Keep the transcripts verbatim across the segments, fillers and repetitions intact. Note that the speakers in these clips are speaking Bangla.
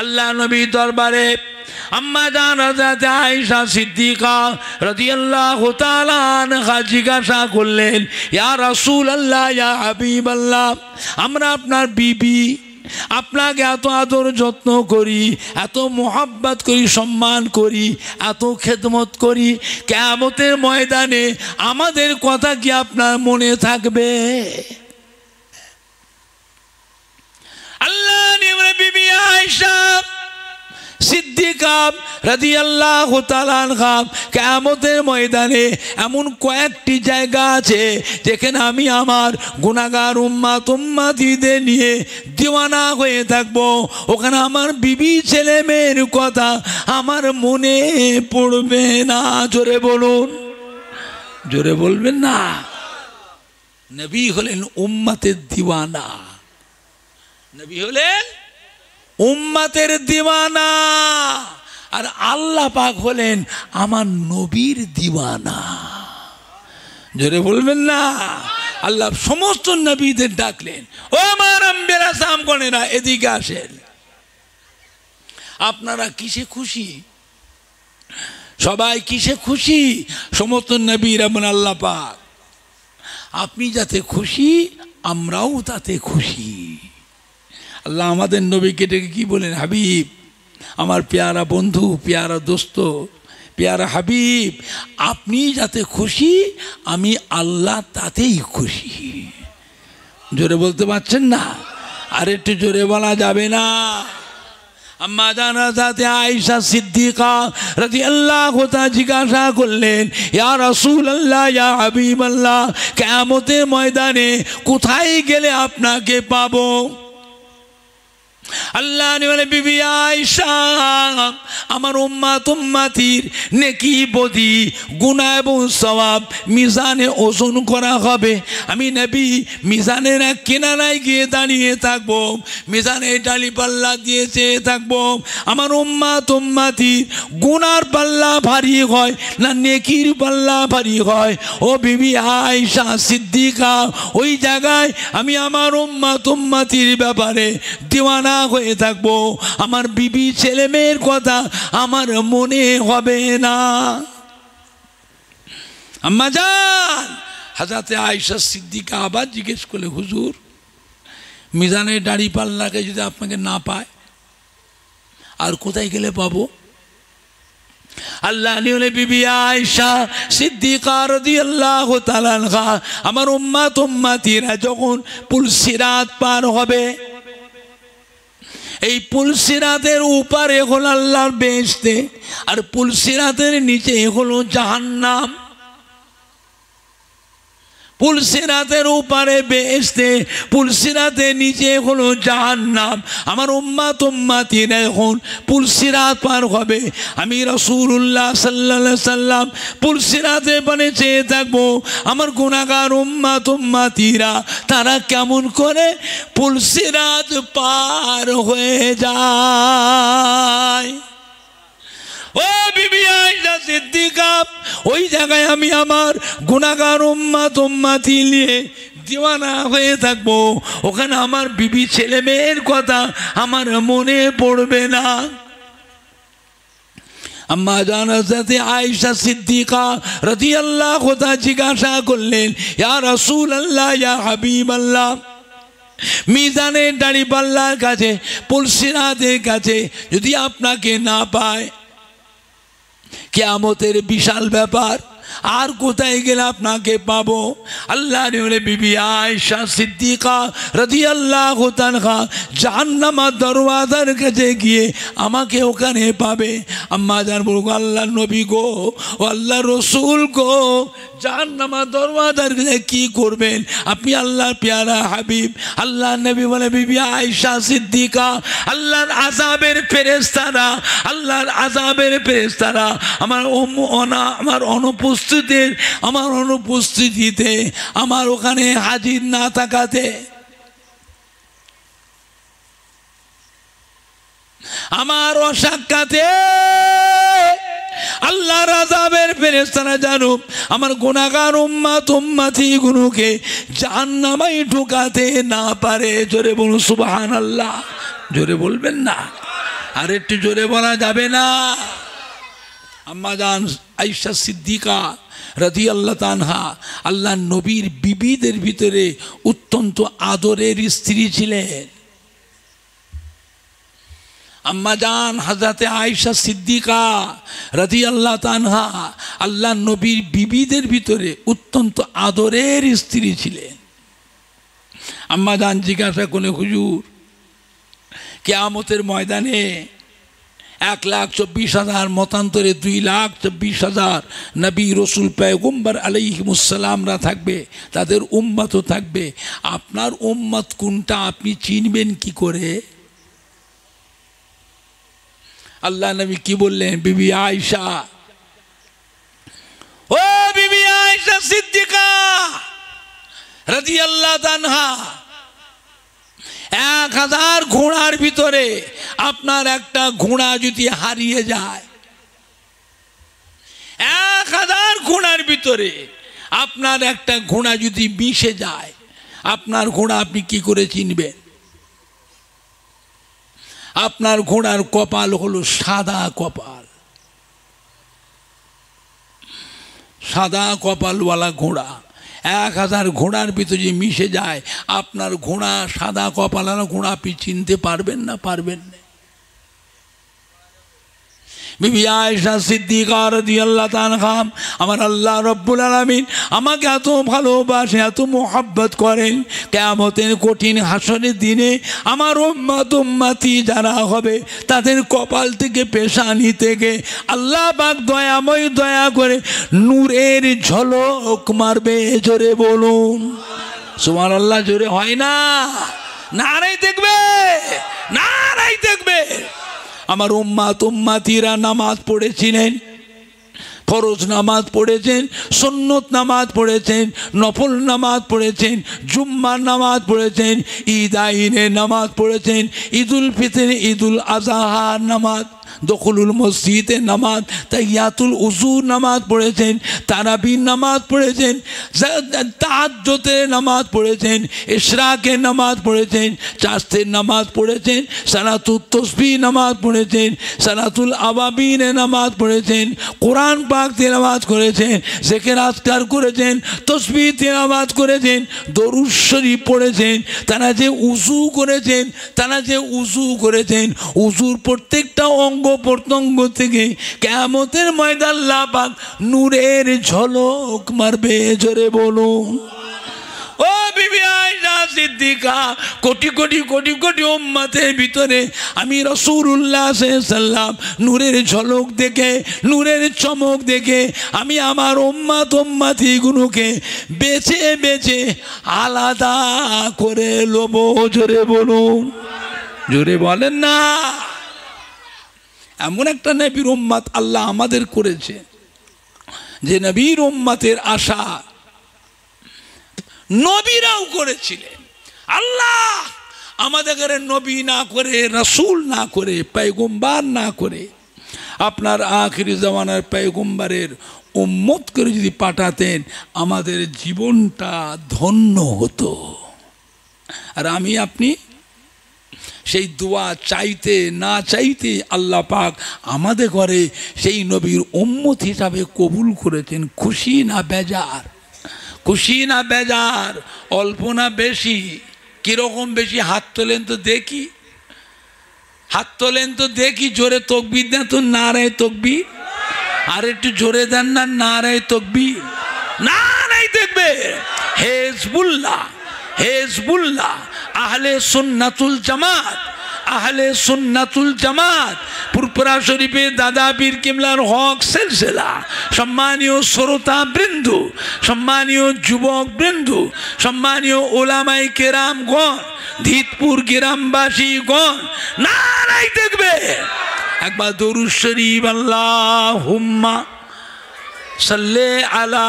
আল্লাহ নবী দরবারে আম্মা জান হযরত আয়েশা সিদ্দিকা রাদিয়াল্লাহু তাআলা আনহা জিজ্ঞাসা করলেন, ইয়া রাসূলুল্লাহ, ইয়া হাবিবাল্লাহ, আমরা আপনার বিবি, আপনাকে এত আদর যত্ন করি, এত মোহাব্বত করি, সম্মান করি, এত খেদমত করি, কিয়ামতের ময়দানে আমাদের কথা কি আপনার মনে থাকবে? আল্লাহ নিমরে বিবি আয়েশা সিদ্দিকা রাদিয়াল্লাহু তাআলা আনহা, কিয়ামতের ময়দানে এমন কয়েকটি জায়গা আছে যেখানে আমি আমার গুনাহগার উম্মাত উম্মাতীদের নিয়ে দিওয়ানা হয়ে থাকব, ওখানে আমার বিবি ছেলে মেয়ের কথা আমার মনে পড়বে না। জোরে বলুন, জোরে বলবেন না। নবী হলেন উম্মাতের দিওয়ানা, নবী হলেন উম্মাতের দিওয়ানা, আর আল্লাহ পাক হলেন আমার নবীর দিওয়ানা। জোরে বলবেন না। আল্লাহ সমস্ত নবীদের ডাকলেন, ও আমার আম্বিরা সামগণেরা এদিকে আসেন, আপনারা কিসে খুশি? সবাই কিসে খুশি? সমস্ত নবীরা বলেন, আল্লাহ পাক আপনি যাতে খুশি আমরাও তাতে খুশি। আল্লাহ আমাদের নবীকে ডেকে কি বলেন? হাবিব, আমার পেয়ারা বন্ধু, পেয়ারা দোস্ত, পেয়ারা হাবিব, আপনি যাতে খুশি আমি আল্লাহ তাতেই খুশি। জোরে বলতে পারছেন না? আর একটু জোরে বলা যাবে না? আম্মা জান হযরত আয়েশা সিদ্দিকা রাদিয়াল্লাহু তাআলা জিজ্ঞাসা করলেন, ইয়া রাসূলুল্লাহ, ইয়া হাবিবাল্লাহ, কিয়ামতের ময়দানে কোথায় গেলে আপনাকে পাবো? আল্লাহ বলে, বিবি আয়েশা, আমার উম্মাত উম্মাতীর নেকি বদি গুনাহ এবং সওয়াব মিজানে ওজন করা হবে। আমি নবী মিজানের এক কিনারায় গিয়ে দাঁড়িয়ে থাকবো, মিজানে ডালি পাল্লা দিয়ে চেয়ে থাকবো, আমার উম্মাত উম্মাতীর গুনার পাল্লা ভারী হয় না নেকির পাল্লা ভারী হয়? ও বিবি আয়েশা সিদ্দিকা, ওই জায়গায় আমি আমার উম্মাত উম্মাতীর ব্যাপারে দিওয়ানা হয়ে থাকবো, আমার বিবি ছেলে মেয়ের কথা আমার মনে হবে না। আম্মা জান হযরত আয়েশা সিদ্দিকা আবার জিজ্ঞেস করলে, হুজুর, মিজানের দাড়ি পাল্লাকে যদি আপনাকে না পায় আর কোথায় গেলে পাবো? আল্লাহ নিউলে বিবি আয়েশা সিদ্দিকা রাদিয়াল্লাহু তাআলা আনহা, আমার উম্মাত উম্মাতীরা যখন পুল সিরাত পার হবে, এই পুলসিরাতের উপরে হল আল্লাহর বেহেশতে, আর পুলসিরাতের নিচে হলো জাহান্নাম। পুলসিরাতের উপরে বেহেশতে, পুলসিরাতের নিচে হলো জাহান্নাম। আমার উম্মাত উম্মাতীরা এখন পুলসিরাত পার হবে, আমি রাসূলুল্লাহ সাল্লাল্লাহু আলাইহি সাল্লাম পুলসিরাতে পানে চেয়ে থাকবো, আমার গুনাহগার উম্মাত উম্মাতীরা তারা কেমন করে পুলসিরাত পার হয়ে যায়? ও বিবি আয়েশা সিদ্দিকা, ওই জায়গায় আমি আমার গুনাহগার উম্মাত উম্মাতী নিয়ে দিওয়ানা হয়ে থাকবো, ওখানে আমার বিবি ছেলে মেয়ের কথা আমার মনে পড়বে না। আম্মা জান হযরত আয়েশা সিদ্দিকা রাদিয়াল্লাহু তাআলা জিজ্ঞাসা করলেন, ইয়া রাসূলুল্লাহ, ইয়া হাবিবাল্লাহ, মিজানের দাড়ি পাল্লার কাছে, পুলসিরাতের কাছে যদি আপনাকে না পায়, কিয়ামতের বিশাল ব্যাপার, আর কোথায় গেলে আপনাকে পাবো? আল্লাহ বিবি আয়েশা সিদ্দিকা রাদিয়াল্লাহু তাআলা জাহান্নামের দরওয়াজার কাছে গিয়ে আমাকে ওখানে পাবে। আম্মা জান বলুক, আল্লাহ নবী গো, ও আল্লাহ রসুল গো, জাহান্নামের দরওয়াজার কাছে কী করবেন আপনি আল্লাহর পেয়ারা হাবিব? আল্লাহ নবী বলে, বিবি আয়েশা সিদ্দিকা, আল্লাহর আযাবের ফেরেশতারা, আল্লাহর আযাবের ফেরেশতারা আমার অনা আমার অনুপস্থিত উপস্থিতির আমার অনুপস্থিতিতে আমার ওখানে হাজির না থাকাতে, আমার অসাক্ষাতে আল্লাহ রাজাবের ফেরেশতারা জানো আমার গুনাহগার উম্মাত উম্মাতীগুলোকে জাহান্নামে ঢুকাতে না পারে। জোরে বলুন সুবহানাল্লাহ। জোরে বলবেন না? আর একটু জোরে বলা যাবে না? আম্মা জান আয়েশা সিদ্দিকা রাদিয়াল্লাহু তাআনহা আল্লাহর নবীর বিবিদের ভিতরে অত্যন্ত আদরের স্ত্রী ছিলেন। আম্মা জান হযরতে আয়েশা সিদ্দিকা রাদিয়াল্লাহু তাআনহা আল্লাহর নবীর বিবিদের ভিতরে অত্যন্ত আদরের স্ত্রী ছিলেন। আম্মা জান জিজ্ঞাসা করলেন, হুজুর কিয়ামতের ময়দানে এক লাখ চব্বিশ হাজার মতান্তরে দুই লাখ চব্বিশ হাজার নবী রসুল পয়গম্বর আলাইহিমুসসালামরা থাকবে, তাদের উম্মতও থাকবে, আপনার উম্মত কোনটা আপনি চিনবেন কি করে? আল্লাহ নবী কি বললেন? বিবি আয়েশা, ও বিবি আয়েশা সিদ্দিকা রাদিয়াল্লাহু তাআনহা, এক হাজার ঘোড়ার ভিতরে আপনার একটা ঘোড়া যদি হারিয়ে যায়, এক হাজার ঘোড়ার ভিতরে আপনার একটা ঘোড়া যদি মিশে যায়, আপনার ঘোড়া আপনি কি করে চিনবেন? আপনার ঘোড়ার কপাল হলো সাদা কপাল, সাদা কপালওয়ালা ঘোড়া। এক হাজার ঘোড়ার ভিতরে যে মিশে যায় আপনার ঘোড়া, সাদা কপালার ঘোড়া আপনি চিনতে পারবেন না, পারবেন না। বিবি আয়েশা সিদ্দিকা রাদিয়াল্লাহু তাআনহা, আমার আল্লাহ রব্বুল আলামিন আমাকে এত ভালোবাসে, এত মোহাব্বত করেন, কিয়ামতের কঠিন হাসরের দিনে আমার উম্মত উম্মতি যারা হবে তাদের কপাল থেকে পেশানি থেকে আল্লাহ পাক দয়াময় দয়া করে নূরের ঝলক মারবে। জোরে বলুন সুবহানাল্লাহ। জোরে হয় না? নারাই দেখবে, নারাই দেখবে। আমার উম্মাত উম্মাতিরা নামাজ পড়েছিলেন, ফরজ নামাজ পড়েছেন, সুন্নত নামাজ পড়েছেন, নফল নামাজ পড়েছেন, জুম্মার নামাজ পড়েছেন, ঈদ আইনের নামাজ পড়েছেন, ঈদুল ফিতর, ঈদুল আজহার নামাজ, দখুলুল মসজিদের নামাজ, তাহিয়াতুল উযু নামাজ পড়েছেন, তারাবির নামাজ পড়েছেন, তাহাজ্জুদের নামাজ পড়েছেন, ইশরাকের নামাজ পড়েছেন, চাস্তের নামাজ পড়েছেন, সালাতুত তাসবিহ নামাজ পড়েছেন, সালাতুল আওয়াবিন নামাজ পড়েছেন, কোরআন পাক তেলাওয়াত করেছেন, যিকির আজকার করেছেন, তাসবিহ তেলাওয়াত করেছেন, দরুদ শরীফ পড়েছেন। তারা যে উযু করেছেন, তারা যে উযু করেছেন উযুর প্রত্যেকটা অঙ্গ প্রত্যঙ্গ থেকে কিয়ামতের ময়দানে লাবাক নূরের ঝলক মারবে। জোরে বলুন। ও বিবি আয়েশা সিদ্দিকা, কোটি কোটি কোটি কোটি উম্মতের ভিতরে আমি রাসূলুল্লাহ সাল্লাল্লাহু আলাইহি সাল্লাম নূরের ঝলক দেখে, নূরের চমক দেখে আমি আমার উম্মত উম্মতিগুলোকে বেছে বেছে আলাদা করে লব। জোরে বলুন, জোরে বলেন না। এমন একটা নবীর উম্মত আল্লাহ আমাদের করেছে যে নবীর উম্মতের আশা নবীরাও করেছিলেন। আল্লাহ আমাদের নবী না করে, রাসূল না করে, পয়গম্বর না করে আপনার আখিরি জামানার পয়গম্বরের উম্মত করে যদি পাঠাতেন আমাদের জীবনটা ধন্য হতো। আর আমি আপনি সেই দোয়া চাইতে না চাইতে আল্লাহ পাক আমাদের ঘরে সেই নবীর উম্মত হিসাবে কবুল করেছেন। খুশি না বেজার? খুশি না বেজার? অল্প না বেশি? কীরকম বেশি? হাত তোলেন তো দেখি, হাত তোলেন তো দেখি। জোরে তকবীর দেন তো, নারায়ে তকবীর। আর একটু জোরে দেন না, নারায়ে তকবীর। নারায়ে তকবীর। হিজবুল্লাহ, হিজবুল্লাহ, আহলে সুন্নাতুল জামাত, আহলে সুন্নাতুল জামাত, ফুরফুরা শরীফে দাদা পীর কিবলার হক সিলসিলা। সম্মানীয় শ্রোতা বৃন্দু, সম্মানীয় যুবক বৃন্দু, সম্মানীয় ওলামাই কেরামগণ, ধীতপুর গ্রামবাসীগণ, নারাই দেখবে। একবার দরুদ শরীফ, আল্লাহুম্মা সাল্লি আলা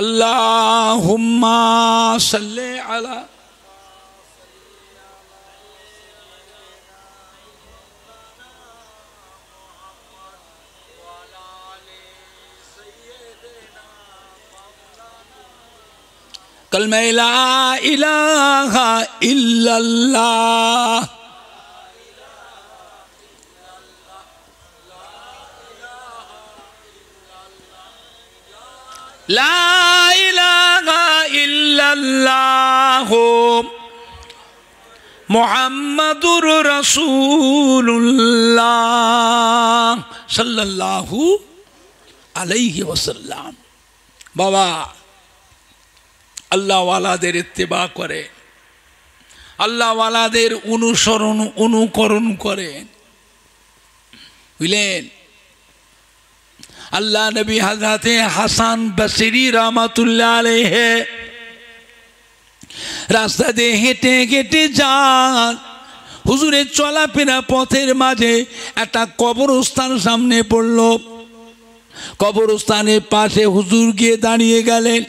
আল্লাহুম্মা সাল্লি আলা কলমা লা ইলাহা ইল্লাল্লাহ। লা ইলাহা ইল্লাল্লাহ মুহাম্মাদুর রাসূলুল্লাহ সাল্লাল্লাহু আলাইহি ওয়াসাল্লাম। বাবা, আল্লাহওয়ালাদের ইত্তেবা করে, আল্লাহওয়ালাদের অনুসরণ অনুকরণ করেন, বুঝলেন। আল্লাহ নবী হযরতে হাসান বসরী রাহমাতুল্লাহ আলাইহি রাস্তা দিয়ে হেঁটে হেঁটে যান। হুজুরের চলাফেরা পথের মাঝে একটা কবরস্থান সামনে পড়ল। কবরস্থানের পাশে হুজুর গিয়ে দাঁড়িয়ে গেলেন।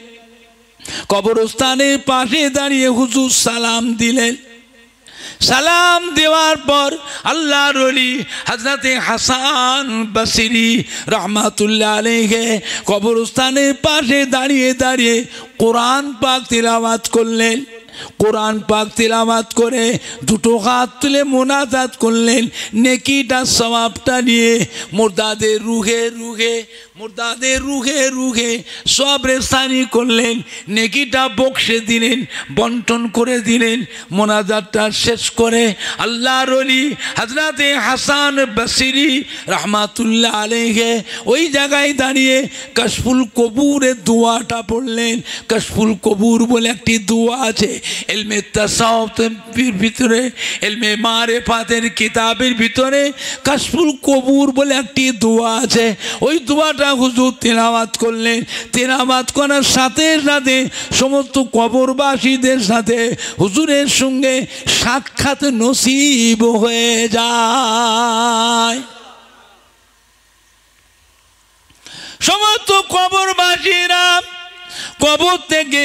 কবরস্থানের পাশে দাঁড়িয়ে হুজুর সালাম দিলেন। সালাম দেওয়ার পর আল্লাহর ওলি হযরতে হাসান বসরী রহমাতুল্লাহ আলাইহি কবরস্থানের পাশে দাঁড়িয়ে দাঁড়িয়ে কোরআন পাক তিলাওয়াত করলেন। কোরআন পাক তিলাওয়াত করে দুটো হাত তুলে মুনাজাত করলেন, নেকিটা সওয়াবটা নিয়ে মুর্দাদের রুহে রুহে মুর্দাদের রুহে রুহে সবরেসানি করলেন, নেকিটা বক্সে দিলেন, বন্টন করে দিলেন। মুনাজাতটা শেষ করে আল্লাহর ওলি হযরতে হাসান বসরী রহমাতুল্লাহ আলাইহি ওই জায়গায় দাঁড়িয়ে কাশফুল কবুরের দোয়াটা পড়লেন। কাশফুল কবুর বলে একটি দোয়া আছে ইলমে তাসাউফের ভিতরে, ইলমে মারিফাতের কিতাবের ভিতরে কাশফুল কবুর বলে একটি দোয়া আছে। ওই দোয়াটা হুজুর তেলাওয়াত করলেন। তেলাওয়াত করার সাথে সাথে সমস্ত কবরবাসীদের সাথে হুজুরের সঙ্গে সাক্ষাৎ নসিব হয়ে যায়। সমস্ত কবরবাসীরা কবর থেকে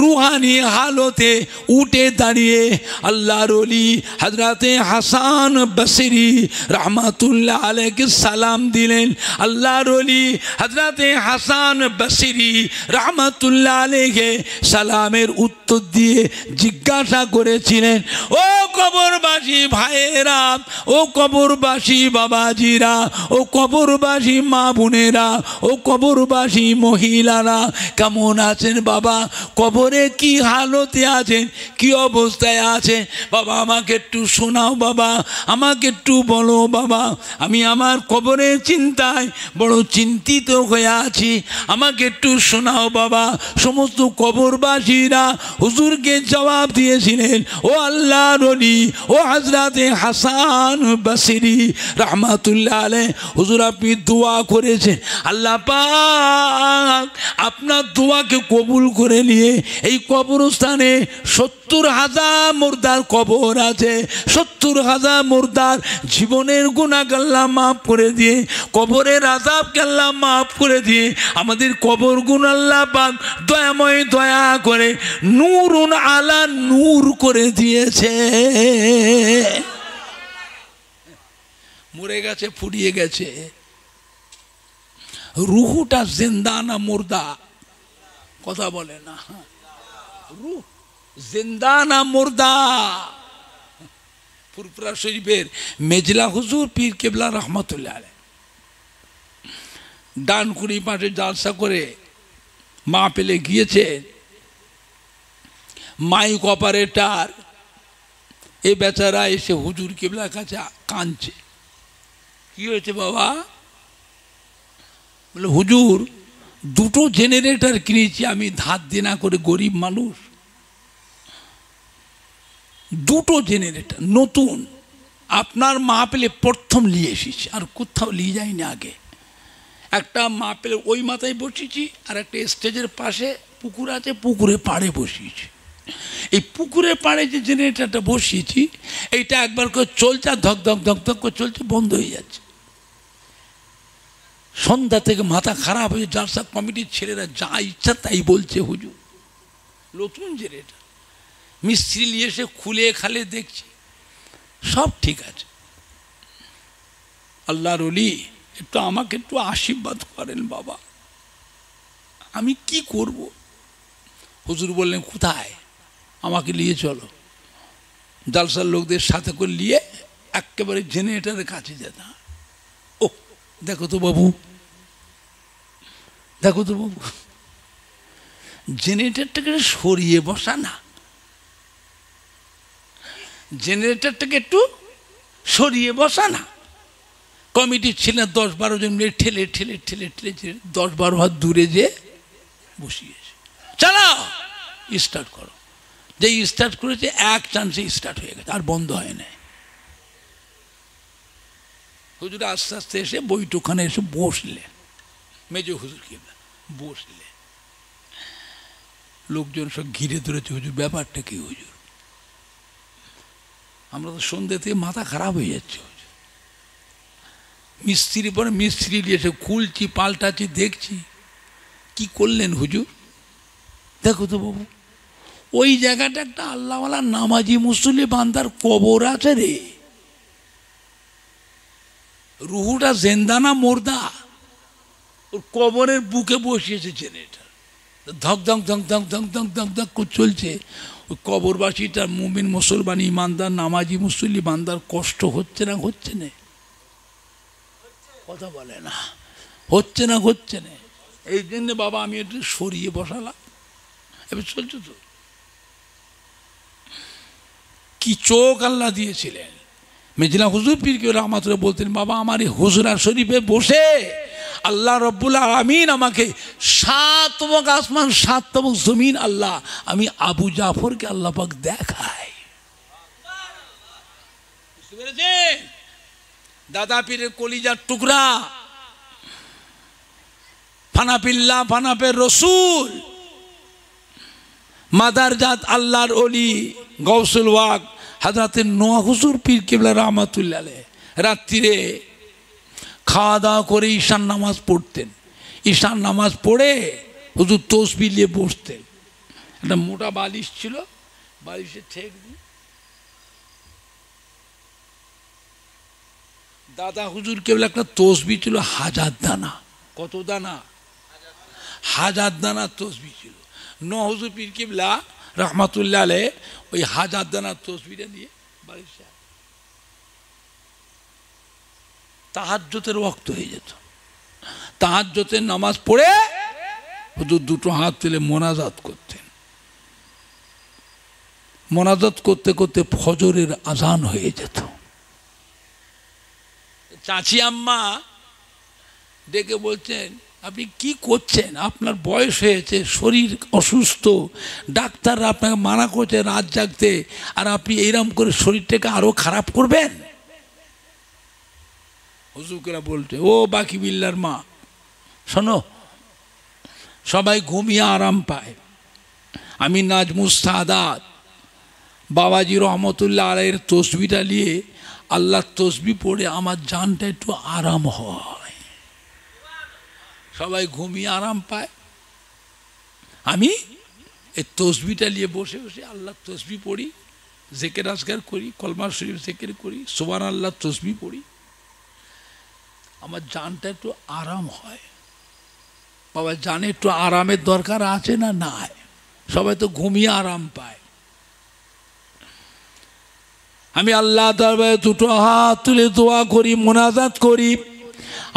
রুহানি হালতে উঠে দাঁড়িয়ে আল্লাহর ওলি হযরতে হাসান বসরী রহমাতুল্লাহ আলাইহি সালাম দিলেন। আল্লাহর ওলি হযরতে হাসান বসরী রহমাতুল্লাহ আলাইহি সালামের উত্তর দিয়ে জিজ্ঞাসা করেছিলেন, ও কবরবাসী ভাইয়েরা, ও কবরবাসী বাবাজিরা, ও কবরবাসী মা বোনেরা, ও কবরবাসী মহিলারা, কেমন আছেন বাবা? কবরে কি হালতে আছেন, কি অবস্থায় আছেন বাবা? আমাকে একটু শোনাও বাবা, আমাকে একটু বলো বাবা, আমি আমার কবরের চিন্তায় বড় চিন্তিত হয়ে আছি, আমাকে একটু শোনাও বাবা। সমস্ত কবরবাসীরা হুজুরকে জবাব দিয়েছিলেন, ও আল্লাহর ওলি, ও হযরতে হাসান বসরী রহমাতুল্লাহ আলাইহি, হুজুর আপনি দোয়া করেছেন, আল্লাহ পাক আপনার দোয়াকে কবুল করে নিয়ে এই কবরস্থানে সত্তর হাজার মুর্দার কবর আছে, সত্তর হাজার মুর্দার জীবনের গুনাহ আল্লাহ মাফ করে দিয়ে, কবরের আযাবকে আল্লাহ মাফ করে দিয়ে আমাদের কবর গুনাহ আল্লাহ পাক দয়াময় দয়া করে নূরুন আলা নূর করে দিয়েছে। মরে গেছে, ফুরিয়ে গেছে, রুহুটা জিন্দা না মুর্দা? কথা বলে না। রুহ জিন্দা না মুর্দা? ফুরফুরা শরীফের মেজলা হুজুর পীর কেবলা রহমাতুল্লাহ আলাইহি ডানকুনি পাটে জালসা করে মা পেলে গিয়েছে। মাইক অপারেটর এ বেচারা এসে হুজুর কেবলার কাছে কাঁদছে, কি হয়েছে বাবা? বলে হুজুর, দুটো জেনারেটর কিনেছি আমি ধার দেনা করে, গরিব মানুষ, দুটো জেনারেটর নতুন আপনার মাহফিলে প্রথম নিয়ে এসেছি, আর কোথাও নিয়ে যাইনি আগে। একটা মাহফিলে ওই মাথায় বসিয়েছি, আর একটা স্টেজের পাশে পুকুর আছে, পুকুরে পাড়ে বসিয়েছি। এই পুকুরে পাড়ে যে জেনারেটরটা বসিয়েছি, এইটা একবার করে চলছে, ধক ধক ধক ধক করে চলছে, বন্ধ হয়ে যাচ্ছে। সন্ধ্যা থেকে মাথা খারাপ হয়ে জালসা কমিটির ছেলেরা যা ইচ্ছা তাই বলছে, হুজুর নতুন জেনারেটর মিস্ত্রি নিয়ে এসে খুলে খালে দেখছি সব ঠিক আছে। আল্লাহর ওলি, একটু আমাকে একটু আশীর্বাদ করেন বাবা, আমি কি করব? হুজুর বললেন, কোথায়? আমাকে নিয়ে চলো। জালসার লোকদের সাথে করে নিয়ে একেবারে জেনারেটারের কাছে যেতাম। ও দেখো তো বাবু, দেখো তো বাবু, জেনারেটারটাকে সরিয়ে বসা না, জেনারেটারটাকে একটু সরিয়ে বসা না। কমিটি ছিলেন দশ বারো জন মিলে ঠেলে ঠেলে ঠেলে ঠেলে ঠেলে দশ বারো হাত দূরে যেয়ে বসিয়েছে। চালাও, স্টার্ট করো। যে স্টার্ট করেছে এক চান্সে স্টার্ট হয়ে গেছে, আর বন্ধ হয় না। হুজুর আস্তে আস্তে এসে বৈঠকখানে এসে বসলেন, মেজ হুজুর কিবলা বসলেন। লোকজন সব ঘিরে ধরেছে, হুজুর ব্যাপারটা কি হুজুর? আমরা তো সন্ধ্যে থেকে মাথা খারাপ হয়ে যাচ্ছে। মিস্ত্রির পরে মিস্ত্রি এসে খুলছি, পাল্টাচ্ছি, দেখছি কি করলেন হুজুর? দেখো তো বাবু, ওই জায়গাটা একটা আল্লাহওয়ালা নামাজি মুসল্লি বান্দার কবর আছে রে। রুহুটা জেন্দা না মোর্দা, ওর কবরের বুকে বসিয়েছে জেনারেটর। ধক ধক ধক ধক ধক ধক ধক ধক করে চলছে। ওই কবরবাসীটা মুমিন মুসলমান ইমানদার নামাজি মুসল্লি বান্দার কষ্ট হচ্ছে না হচ্ছে না? কথা বলে না, হচ্ছে না হচ্ছে না। এই জন্য বাবা আমি একটু সরিয়ে বসালাম। এবার চলছে তো। কি চোখ আল্লাহ দিয়েছিলেন। মেজলা হুজুর পীর কেউ আমাদের বলতেন, বাবা আমার এই হুজরা শরীফে বসে আল্লাহ রব্বুল আলামিন আমাকে সাতমক আসমান সাতমক জমিন আল্লাহ আমি আবু জাফরকে আল্লাহ পাক দেখায়। দাদা পীরের কলিজার টুকরা, ফানা পিল্লা ফানা পের রসুল, মাদারজাত আল্লাহর অলি গৌসুল ওয়াক হাজরাতে নোয়া হুজুর পীর কিবলা রহমাতুল্লাহ আলাইহি রাত্রিরে খাওয়া দাওয়া করে ঈশান নামাজ পড়তেন। ঈশান নামাজ পড়ে হুজুর তসবিহ নিয়ে বসতেন। একটা মোটা বালিশ ছিল, বালিশে ঠেক দিয়ে দাদা হুজুর কিবলা একটা তসবিহ ছিল হাজার দানা। কত দানা? হাজার দানা তসবিহ ছিল। নোয়া হুজুর পীর কিবলা রহমাতুল্লাহ আলাইহি ওই হাজার দানা তসবিহটা নিয়ে বালিশ তাহাজ্জুদের ওয়াক্ত হয়ে যেত। তাহাজ্জুদের নামাজ পড়ে হুজুর দুটো হাত তুলে মোনাজাত করতেন। মোনাজাত করতে করতে ফজরের আজান হয়ে যেত। চাচি আম্মা ডেকে বলছেন, আপনি কি করছেন? আপনার বয়স হয়েছে, শরীর অসুস্থ, ডাক্তাররা আপনাকে মানা করছে রাত জাগতে, আর আপনি এইরকম করে শরীরটাকে আরও খারাপ করবেন। হুজুররা বলতে, ও বাকি বিল্লার মা শোনো, সবাই ঘুমিয়ে আরাম পায়, আমি নাজমুস সাআদাত বাবাজি রহমতুল্লাহ আলাইহির তসবিহটা নিয়ে আল্লাহর তসবিহ পড়ে আমার জানটা একটু আরাম হয়, সবাই ঘুমিয়ে আরাম পায়, আমি এই তসবিহটা নিয়ে বসে বসে আল্লাহর তসবিহ পড়ি, জিকির আজকার করি, কলমা শরীফ জিকির করি, সুবহানাল্লাহ তসবিহ পড়ি, আমার জানটা একটু আরাম হয়। বাবা জানে একটু আরামের দরকার আছে না? না, সবাই তো ঘুমিয়ে আরাম পায়। আমি আল্লাহ দরবারে দুটো হাত তুলে দোয়া করি, মোনাজাত করি,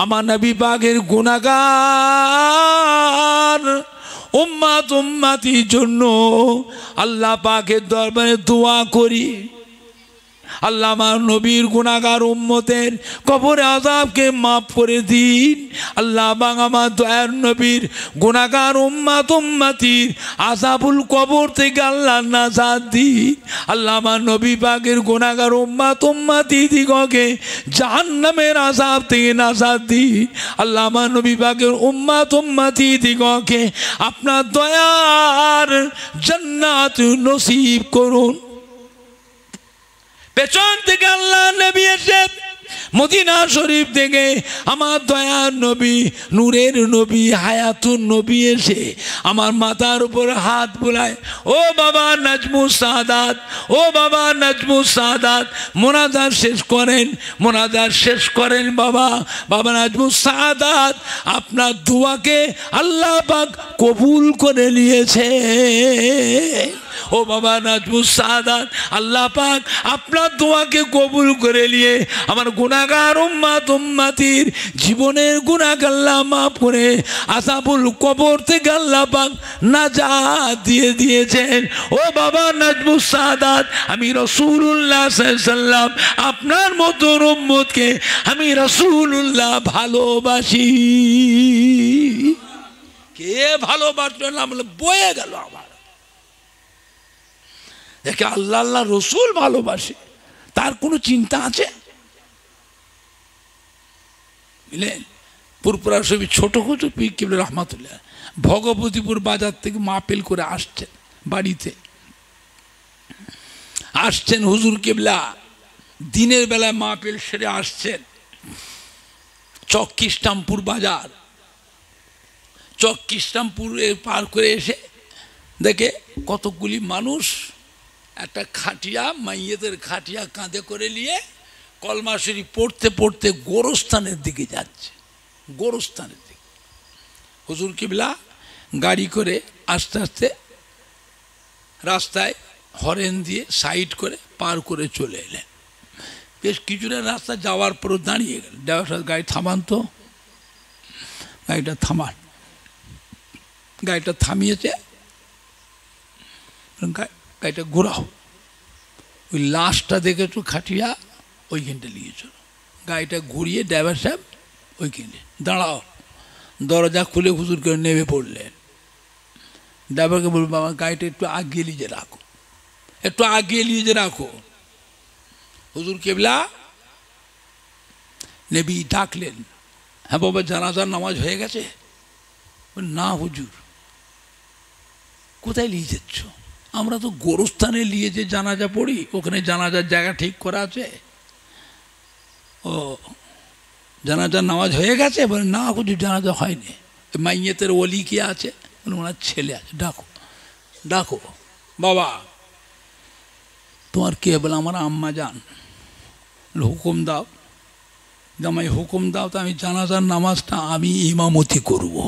আমার নবী পাকের গুনাহগার উম্মাত উম্মাতির জন্য আল্লাহ পাকের দরবারে দোয়া করি, আল্লাহ আমার নবীর গুনাহগার উম্মতের কবরে আযাবকে মাফ করে দিন, আল্লাহ আমার দয়ার নবীর গুনাহগার উম্মাত উম্মাতির আযাবুল কবর থেকে আল্লাহ নাজাত দিন, আল্লাহ আমার নবী পাকের গুনাহগার উম্মাত উম্মাতি দিগকে জাহান্নামের আযাব থেকে নাজাত দিন, আল্লাহ আমার নবী পাকের উম্মাত উম্মাতি দিগকে আপনার দয়ার জান্নাত নসিব করুন। পেছন থেকে আল্লাহ নবী এসে মদিনা শরীফ থেকে আমার দয়ার নবী, নূরের নবী, হায়াতুন নবী এসে আমার মাথার উপর হাত বুলায়, ও বাবা নাজমুস সাআদাত, ও বাবা নাজমুস সাআদাত, মোনাজাত শেষ করেন, মোনাজাত শেষ করেন বাবা, বাবা নাজমুস সাআদাত আপনার দোয়াকে আল্লাহ পাক কবুল করে নিয়েছে। ও বাবা নাজমুস সাআদাত, আল্লাহ পাক আপনার দোয়াকে কবুল করে নিয়ে আমার গুনাহগার উম্মাত উম্মাতির জীবনের গুনাহ আল্লাহ মাফ করে আযাবুল কবর থেকে আল্লাহ পাক নাজাত দিয়ে দিয়েছেন। ও বাবা নাজমুস সাআদাত, আমি রাসূলুল্লাহ সাল্লাল্লাহু আলাইহি সাল্লাম আপনার মতো উম্মতকে আমি রাসূলুল্লাহ ভালোবাসি। কে ভালোবাসলো না, বলে বয়ে গেল আমার, একে আল্লাহ আল্লাহ রসুল ভালোবাসে, তার কোনো চিন্তা আছে? বুঝলেন, ফুরফুরা শরীফ ছোট খুঁজু পীর কিবলা রহমাতুল্লাহ ভগবতীপুর বাজার থেকে মাহফিল করে আসছেন, বাড়িতে আসছেন হুজুর কিবলা, দিনের বেলায় মাহফিল সেরে আসছেন চক কৃষ্ণামপুর বাজার, চক কৃষ্ণামপুর পার করে এসে দেখে কতগুলি মানুষ একটা খাটিয়া, মাইয়েদের খাটিয়া কাঁধে করে নিয়ে কলমা শরীফ পড়তে পড়তে গোরস্থানের দিকে যাচ্ছে, গোরস্থানের দিকে। হুজুর কিবলা গাড়ি করে আস্তে আস্তে রাস্তায় হরেন দিয়ে সাইড করে পার করে চলে এলেন। বেশ কিছুটা রাস্তা যাওয়ার পরও দাঁড়িয়ে গেল, ড্রাইভার গাড়ি থামান তো, গাড়িটা থামান, গাড়িটা থামিয়েছে, গাড়িটা ঘোরাও, ওই লাশটা দেখেছো খাটিয়া ওইখানটা নিয়েছ, গাড়িটা ঘুরিয়ে ড্রাইভার সাহেব ওইখানে দাঁড়াও, দরজা খুলে হুজুর করে নেমে পড়লেন। ড্রাইভারকে বলবো আমার গাড়িটা একটু আগিয়ে নিয়ে রাখো, একটু আগিয়ে নিয়ে রাখো। হুজুর কিবলা নেবি ডাকলেন, হ্যাঁ বাবা জানাজার নামাজ হয়ে গেছে? না হুজুর। কোথায় নিয়ে যাচ্ছ? আমরা তো গোরস্থানে নিয়ে যে জানাজা পড়ি, ওখানে জানাজার জায়গা ঠিক করা আছে। ও জানাজার নামাজ হয়ে গেছে? বলে না হুজুর জানাজা হয়নি। মাইয়েতের ওলি কে আছে? বলে ওনার ছেলে আছে, ডাকো ডাকো। বাবা তোমার কে? বলে আমার আম্মা যান। হুকুম দাও। জামাই হুকুম দাও তো আমি জানাজার নামাজটা আমি ইমামতি করবো।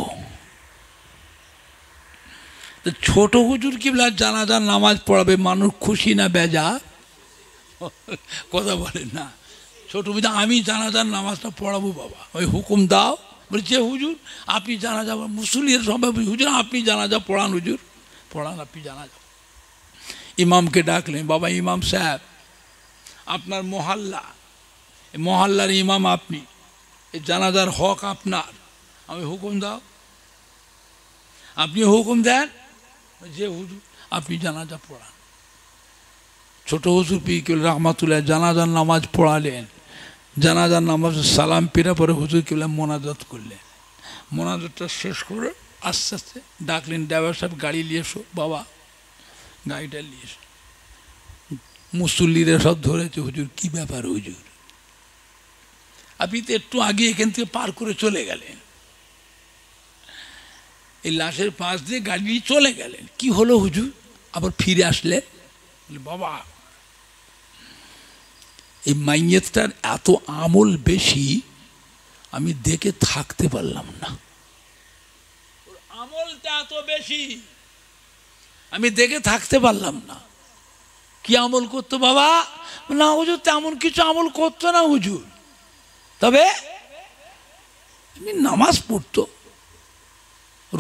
ছোট হুজুর কিবলা জানাজার নামাজ পড়াবে, মানুষ খুশি না বেজা? কথা বলেন না। ছোট হুজুর আমি জানাজার নামাজটা পড়াবো বাবা, ওই হুকুম দাও। বলি যে হুজুর আপনি জানাজা, মুসলিমের সবাই হুজুর আপনি জানাজা পড়ান, হুজুর পড়ান আপনি জানাজা। ইমামকে ডাকলেন, বাবা ইমাম সাহেব আপনার মহল্লা, মহল্লার ইমাম আপনি, এই জানাজার হক আপনার, আমি হুকুম দাও। আপনি হুকুম দেন। যে হুজুর আপনি জানাজা পড়ান। ছোট হুজুর পীর কিবলা রহমাতুল্লাহ জানাজার নামাজ পড়ালেন। জানাজার নামাজ সালাম পেরা পরে হুজুর কিবলা মোনাজাত করলেন। মোনাজাতটা শেষ করে আস্তে আস্তে ডাকলেন, ড্রাইভার সাহেব গাড়ি নিয়ে এসো বাবা, গাড়িটা নিয়ে এসো। মুসল্লিরা সব ধরেছে, হুজুর কি ব্যাপার হুজুর আপনি তো একটু আগে এখান থেকে পার করে চলে গেলেন, এই লাশের পাশ দিয়ে গাড়ি নিয়ে চলে গেলেন, কি হলো হুজুর আবার ফিরে আসলেন? বাবা এই মাইয়েতটার এত আমল বেশি, আমি দেখে থাকতে পারলাম না, ওর আমলটা এত বেশি আমি দেখে থাকতে পারলাম না। কি আমল করতো বাবা? না হুজুর তেমন কিছু আমল করতো না হুজুর, তবে আমি নামাজ পড়তো,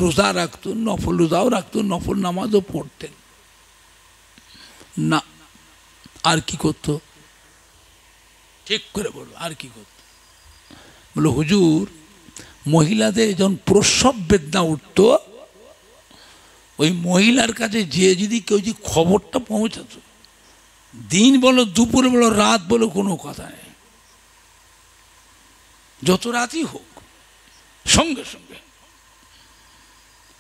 রোজা রাখতো, নফল রোজাও রাখতো, নফল নামাজও পড়তেন। না আর কি করতো? ঠিক করে বলবো আর কি করতো। বললো হুজুর মহিলাদের যখন প্রসব বেদনা উঠতো, ওই মহিলার কাছে যে যদি কেউ যদি খবরটা পৌঁছাতো, দিন বলো দুপুর বলো রাত বলো কোনো কথা নেই, যত রাতই হোক সঙ্গে সঙ্গে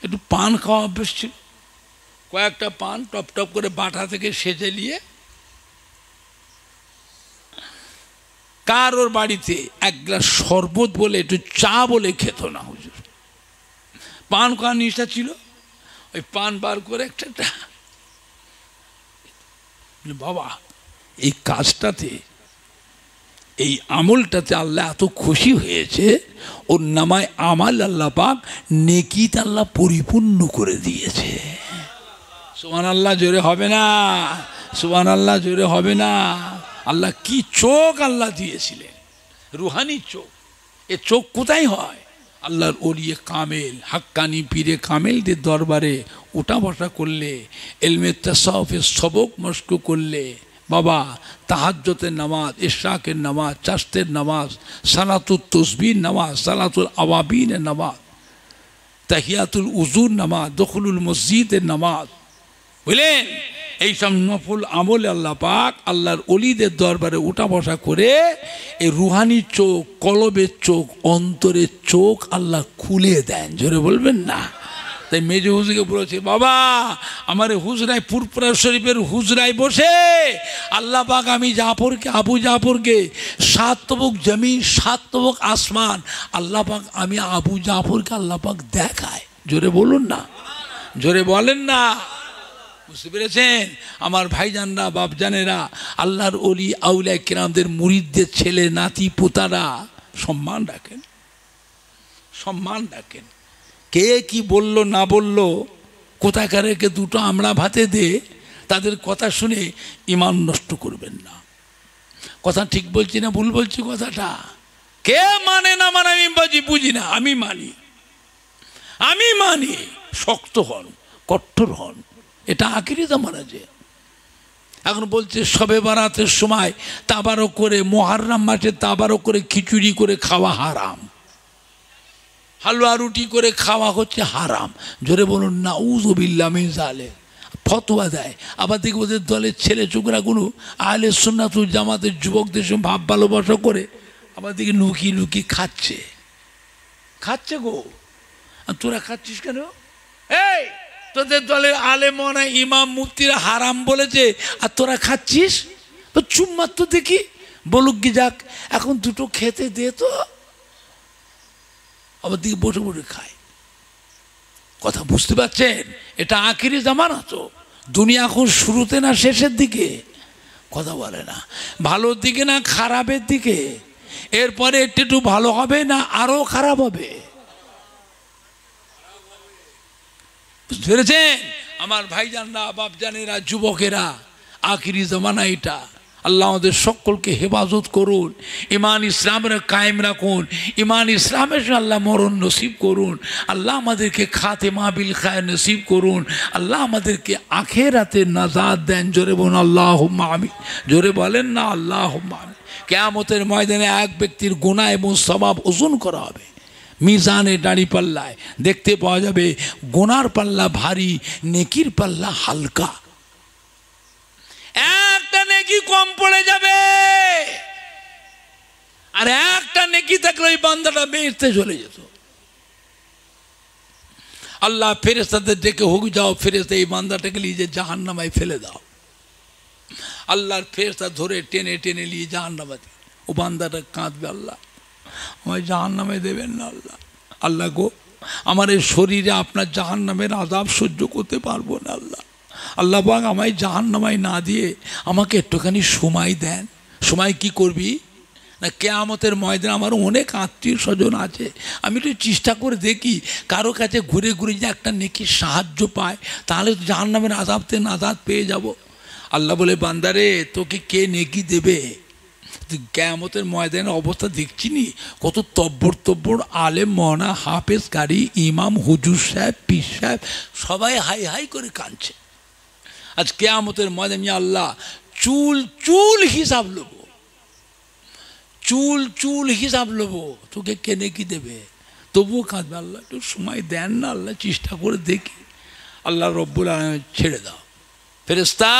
একটু পান খাওয়া অভ্যেস ছিল, কয়েকটা পান টপ টপ করে বাটা থেকে সেজে নিয়ে কারোর বাড়িতে এক গ্লাস শরবত বলে একটু চা বলে খেত না হুজুর। পান খাওয়ার নিষ্ঠা ছিল, ওই পান বার করে একটা বাবা এই কাজটাতে এই আমলটাতে আল্লাহ এত খুশি হয়েছে, ওর নামায় আমাল আল্লাহ পাক নেকিতে আল্লাহ পরিপূর্ণ করে দিয়েছে। সুবহানাল্লাহ জোরে হবে না, সুবহানাল্লাহ জোরে হবে না। আল্লাহ কি চোখ আল্লাহ দিয়েছিলেন, রুহানি চোখ। এ চোখ কোথায় হয়? আল্লাহর ওলিয়ে কামেল হাক্কানি পীরে কামেলদের দরবারে ওটা বটা করলে, এলমে তাসাউফের সবক মস্ক করলে, বাবা তাহাজ্জতের নামাজ, ইশরাকের নামাজ, চাষের নামাজ, সালাতুল তসবির নামাজ, সালাতুল আওয়াবিনের নামাজ, তাহিয়াতুল উজুর নামাজ, দখুলুল মসজিদের নামাজ, বুঝলেন? এইসব নফল আমল আল্লাহ পাক আল্লাহর অলিদের দরবারে উঠা বসা করে এই রুহানি চোখ, কলবের চোখ, অন্তরের চোখ আল্লাহ খুলে দেন। জোরে বলবেন না। তাই মেজে হুজুরকে বলেছে, বাবা আমার হুজরায় ফুরফুরা শরীফের হুজরায় বসে আল্লাহ পাক আমি জাফরকে, আবু জাফরকে সাত তবক জমিন, সাত তবক আসমান আল্লাহ পাক আমি আবু জাফরকে আল্লাহ পাক দেখায়। জোরে বলুন না, জোরে বলেন না। বুঝতে পেরেছেন আমার ভাইজানরা, বাপজানেরা, আল্লাহর অলি আউলিয়া কেরামদের মুরিদদের ছেলে নাতি পোতারা সম্মান রাখেন, সম্মান রাখেন। কে কি বলল না বলল, কোথাকারকে দুটো আমরা ভাতে দে, তাদের কথা শুনে ইমান নষ্ট করবেন না। কথা ঠিক বলছি না ভুল বলছি? কথাটা কে মানে না মানে আমি বাজি বুঝি না, আমি মানি, আমি মানি। শক্ত হন, কঠোর হন, এটা আখিরি জামানা। যে এখন বলছে শবে বারাতের সময় তাবারও করে, মুহররম মাসে তাবারও করে খিচুড়ি করে খাওয়া হারাম, হালুয়া রুটি করে খাওয়া হচ্ছে হারাম। জোরে বলুন নাউযু বিল্লাহ মিন যালিক। ফতোয়া দেয়। আবার দেখি ওদের দলের ছেলে চোকরাগুলো আহলে সুন্নাতুল জামাতের যুবকদের সঙ্গে ভাব ভালোবাসা করে আবার দেখি লুকিয়ে লুকিয়ে খাচ্ছে, খাচ্ছে গো। আর তোরা খাচ্ছিস কেন? এই তোদের দলের আলে মনে ইমাম মুফতিরা হারাম বলেছে আর তোরা খাচ্ছিস? তো চুপ মার তো দেখি, বলুক কি যাক এখন দুটো খেতে দে তো। আবার দিকে বসে বসে খায়। কথা বুঝতে পারছেন? এটা আখিরি জামানা। তো দুনিয়া এখন শুরুতে না শেষের দিকে। কথা বলে না, ভালোর দিকে না খারাপের দিকে। এরপরে একটু একটু ভালো হবে না আরো খারাপ হবে। বুঝতে পেরেছেন আমার ভাইজানরা, বাপজানেরা, যুবকেরা? আখিরি জামানা এটা। আল্লাহ আমাদের সকলকে হেফাজত করুন, ইমান ইসলামের কায়েম রাখুন, ইমান ইসলামের সঙ্গে আল্লাহ মরণ নসিব করুন। আল্লাহ আমাদেরকে খাতেমা বিল খায়ের নসিব করুন। আল্লাহ আমাদেরকে আখেরাতে নাজাত দেন। জোরে বলুন আল্লাহুম্মা আমিন। জোরে বলেন না আল্লাহুম্মা আমিন। কিয়ামতের ময়দানে এক ব্যক্তির গুনাহ এবং সওয়াব ওজন করা হবে মিজানে, দাঁড়ি পাল্লায় দেখতে পাওয়া যাবে গোনার পাল্লা ভারী, নেকির পাল্লা হালকা। একটা নেকি কম পড়ে যাবে, আর একটা নেকি থাকলে ওই বান্দাটা বেরতে চলে যেত। আল্লাহ ফেরেশতাদের ডেকে হোক যাও ফেরেশতা এই বান্দাটাকে নিয়ে যে জাহান্নামায় ফেলে দাও। আল্লাহর ফেরেশতা ধরে টেনে টেনে নিয়ে জাহান্নামাতে, ও বান্দাটা কাঁদবে, আল্লাহ আমায় জাহান্নামে দেবেন না আল্লাহ, আল্লাহ গো আমার এই শরীরে আপনার জাহান্নামের আযাব সহ্য করতে পারবো না আল্লাহ, আল্লাহ পাক আমায় জাহান্নামায় না দিয়ে আমাকে একটুখানি সময় দেন। সময় কি করবি না, কিয়ামতের ময়দানে আমার অনেক আত্মীয় স্বজন আছে, আমি একটু চেষ্টা করে দেখি কারো কাছে ঘুরে ঘুরে যে একটা নেকি সাহায্য পায়, তাহলে তো জাহান্নামের আযাব থেকে নাজাত পেয়ে যাব। আল্লাহ বলে বান্দারে তোকে কে নেকি দেবে? কিয়ামতের ময়দানের অবস্থা দেখছিনি? কত তব্বর তব্বর আলেম, মনা, হাফেজ, কারি, ইমাম, হুজুর সাহেব, পীর সাহেব সবাই হাই হাই করে কাঁদছে। আজ কিয়ামতের ময়দানে আমি আল্লাহ চুল চুল হিসাব লব, চুল চুল হিসাব লব, তোকে কে নেকি দেবে? তবুও কাঁদবে, আল্লাহ একটু সময় দেন না আল্লাহ, চেষ্টা করে দেখি। আল্লাহ রব্বুল আলামিন ছেড়ে দাও, ফেরেশতা